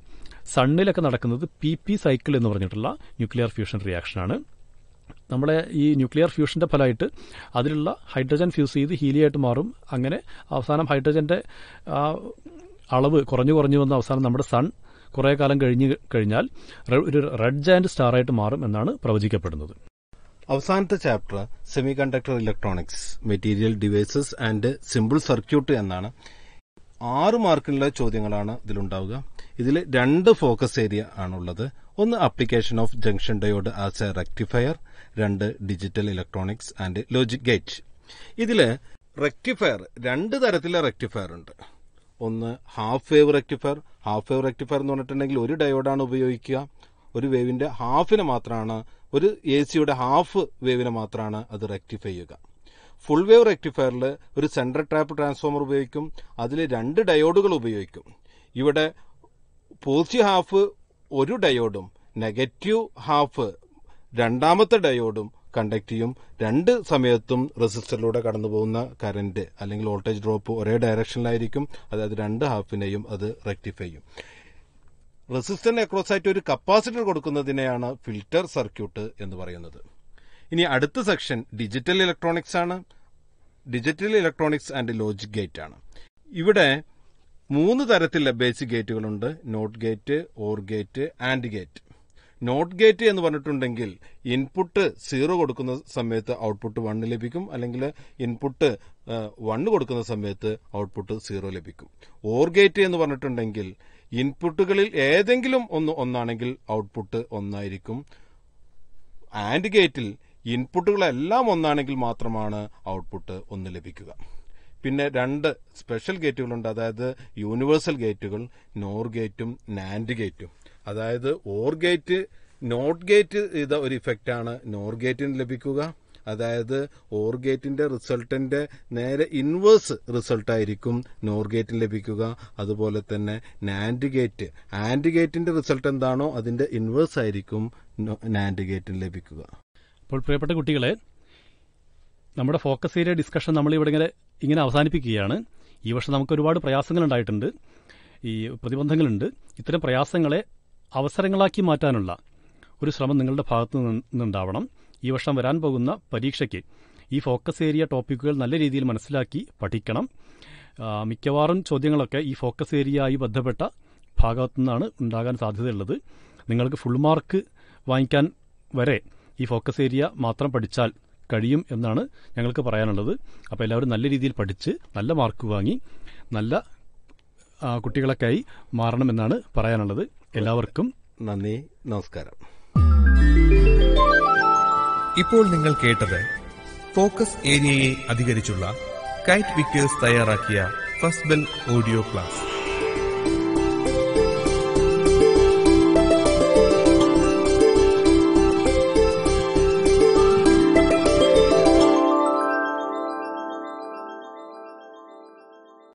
സണ്ണിലൊക്കെ നടക്കുന്നത് PP സൈക്കിൾ എന്ന് പറഞ്ഞിട്ടുള്ള ന്യൂക്ലിയർ ഫ്യൂഷൻ റിയാക്ഷനാണ്. നമ്മുടെ ഈ ന്യൂക്ലിയർ ഫ്യൂഷൻ്റെ ഫലമായിട്ട് അതിലുള്ള ഹൈഡ്രജൻ ഫ്യൂസ് ചെയ്ത് ഹീലിയായിട്ട് മാറും. അങ്ങനെ അവസാനം ഹൈഡ്രജൻ്റെ അളവ് കുറഞ്ഞു കുറഞ്ഞു വന്ന അവസാനം നമ്മുടെ സൺ കുറേ കാലം കഴിഞ്ഞാൽ ഒരു റെഡ് ജയന്റ് സ്റ്റാറായിട്ട് മാറും എന്നാണ് പ്രവചിക്കപ്പെടുന്നത്. അവസാനത്തെ chapter semiconductor electronics material devices and simple circuit എന്നാണ്. 6 മാർക്കിനുള്ള ചോദ്യങ്ങളാണ് ഇതിലുണ്ടാവുക. ഇതിൽ 2 ഫോക്കസ് ഏരിയ ആണുള്ളത്. ഒന്ന് application of junction diode as a rectifier, 2 digital electronics and logic gate. ഇതിൽ റെക്ടിഫയർ 2 തരത്തിലെ റെക്ടിഫയർ ഉണ്ട്. ഒന്ന് ഹാഫ് വേവ് റെക്ടിഫയർ എന്ന് പറഞ്ഞിട്ടുണ്ടെങ്കിൽ ഒരു ഡയോഡാണ് ഉപയോഗിക്കുക. ഒരു വേവിന്റെ ഹാഫിന് മാത്രമാണ്, ഒരു എ സിയുടെ ഹാഫ് വേവിന് മാത്രമാണ് അത് റെക്ടിഫൈ ചെയ്യുക. ഫുൾ വേവ് റെക്ടിഫയറിൽ ഒരു സെൻട്രൽ ട്രാപ്പ് ട്രാൻസ്ഫോമർ ഉപയോഗിക്കും. അതിൽ 2 ഡയോഡുകൾ ഉപയോഗിക്കും. ഇവിടെ പോസിറ്റീവ് ഹാഫ് ഒരു ഡയോഡും നെഗറ്റീവ് ഹാഫ് 2ാമത്തെ ഡയോഡും കണ്ടക്ട് ചെയ്യും. 2 സമയത്തും റെസിസ്റ്ററിലൂടെ കടന്നു പോകുന്ന കറന്റ് അല്ലെങ്കിൽ വോൾട്ടേജ് ഡ്രോപ്പ് ഒരേ ഡയറക്ഷനിലായിരിക്കും. അതായത് 2 ഹാഫിനെയും അത് റെക്ടിഫൈ ചെയ്യും. റെസിസ്റ്ററിന് അക്രോസ് ആയിട്ട് ഒരു കപ്പാസിറ്റർ കൊടുക്കുന്നതിനെയാണ് ഫിൽറ്റർ സർക്യൂട്ട് എന്ന് പറയുന്നത്. ഇനി അടുത്ത സെക്ഷൻ ഡിജിറ്റൽ ഇലക്ട്രോണിക്സ് ആണ്. Digital electronics and logic gate ആണ്. ഇവിടെ 3 തരത്തിലുള്ള ബേസിക് ഗേറ്റുകളുണ്ട്: not gate, or gate, and gate. Not gate എന്ന് പറഞ്ഞിട്ടുണ്ടെങ്കിൽ ഇൻപുട്ട് 0 കൊടുക്കുന്ന സമയത്ത് ഔട്ട്പുട്ട് 1 ലഭിക്കും, അല്ലെങ്കിൽ ഇൻപുട്ട് 1 കൊടുക്കുന്ന സമയത്ത് ഔട്ട്പുട്ട് 0 ലഭിക്കും. ഓർ ഗേറ്റ് എന്ന് പറഞ്ഞിട്ടുണ്ടെങ്കിൽ ഇൻപുട്ടുകളിൽ ഏതെങ്കിലും ഒന്ന് 1ആണെങ്കിൽ ഔട്ട്പുട്ട് 1ആയിരിക്കും. ആൻഡ് ഗേറ്റിൽ ഇൻപുട്ടുകളെല്ലാം 1ആണെങ്കിൽ മാത്രമാണ് ഔട്ട്പുട്ട് 1 ലഭിക്കുക. പിന്നെ 2 സ്പെഷ്യൽ ഗേറ്റുകളുണ്ട്, അതായത് യൂണിവേഴ്സൽ ഗേറ്റുകൾ, നോർ ഗേറ്റും നാൻഡ് ഗേറ്റും. അതായത് ഓർ ഗേറ്റ് നോട്ട് ഗേറ്റ് ചെയ്ത ഒരു ഇഫക്റ്റാണ് നോർ ഗേറ്റിന് ലഭിക്കുക. അതായത് ഓർ ഗേറ്റിന്റെ റിസൾട്ടിന്റെ നേരെ ഇൻവേഴ്സ് റിസൾട്ടായിരിക്കും നോർ ഗേറ്റിന് ലഭിക്കുക. അതുപോലെ തന്നെ നാൻഡ് ഗേറ്റ്, ആൻഡ് ഗേറ്റിന്റെ റിസൾട്ട് എന്താണോ അതിന്റെ ഇൻവേഴ്സ് ആയിരിക്കും നാൻഡ് ഗേറ്റിന് ലഭിക്കുക. അപ്പോൾ പ്രിയപ്പെട്ട കുട്ടികളെ, നമ്മുടെ ഫോക്കസ് ഏരിയ ഡിസ്കഷൻ നമ്മളിവിടെ ഇങ്ങനെ അവസാനിപ്പിക്കുകയാണ്. ഈ വർഷം നമുക്ക് ഒരുപാട് പ്രയാസങ്ങളുണ്ടായിട്ടുണ്ട്, ഈ പ്രതിബന്ധങ്ങളുണ്ട്. ഇത്തരം പ്രയാസങ്ങളെ അവസരങ്ങളാക്കി മാറ്റാനുള്ള ഒരു ശ്രമം നിങ്ങളുടെ ഭാഗത്തു നിന്നുണ്ടാവണം. ഈ വർഷം വരാൻ പോകുന്ന പരീക്ഷയ്ക്ക് ഈ ഫോക്കസ് ഏരിയ ടോപ്പിക്കുകൾ നല്ല രീതിയിൽ മനസ്സിലാക്കി പഠിക്കണം. മിക്കവാറും ചോദ്യങ്ങളൊക്കെ ഈ ഫോക്കസ് ഏരിയയുമായി ബന്ധപ്പെട്ട ഭാഗത്തു നിന്നാണ് ഉണ്ടാകാൻ സാധ്യതയുള്ളത്. നിങ്ങൾക്ക് ഫുൾ മാർക്ക് വാങ്ങിക്കാൻ വരെ ഈ ഫോക്കസ് ഏരിയ മാത്രം പഠിച്ചാൽ കഴിയും എന്നാണ് ഞങ്ങൾക്ക് പറയാനുള്ളത്. അപ്പോൾ എല്ലാവരും നല്ല രീതിയിൽ പഠിച്ച് നല്ല മാർക്ക് വാങ്ങി നല്ല കുട്ടികളൊക്കെയായി മാറണമെന്നാണ് പറയാനുള്ളത്. എല്ലാവർക്കും നന്ദി, നമസ്കാരം. ഇപ്പോൾ നിങ്ങൾ കേട്ടത് ഫോക്കസ് ഏരിയയെ അധികരിച്ചുള്ള കൈറ്റ് വിക്ടേഴ്സ് തയ്യാറാക്കിയ ഫസ്റ്റ് ബെൽ ഓഡിയോ ക്ലാസ്.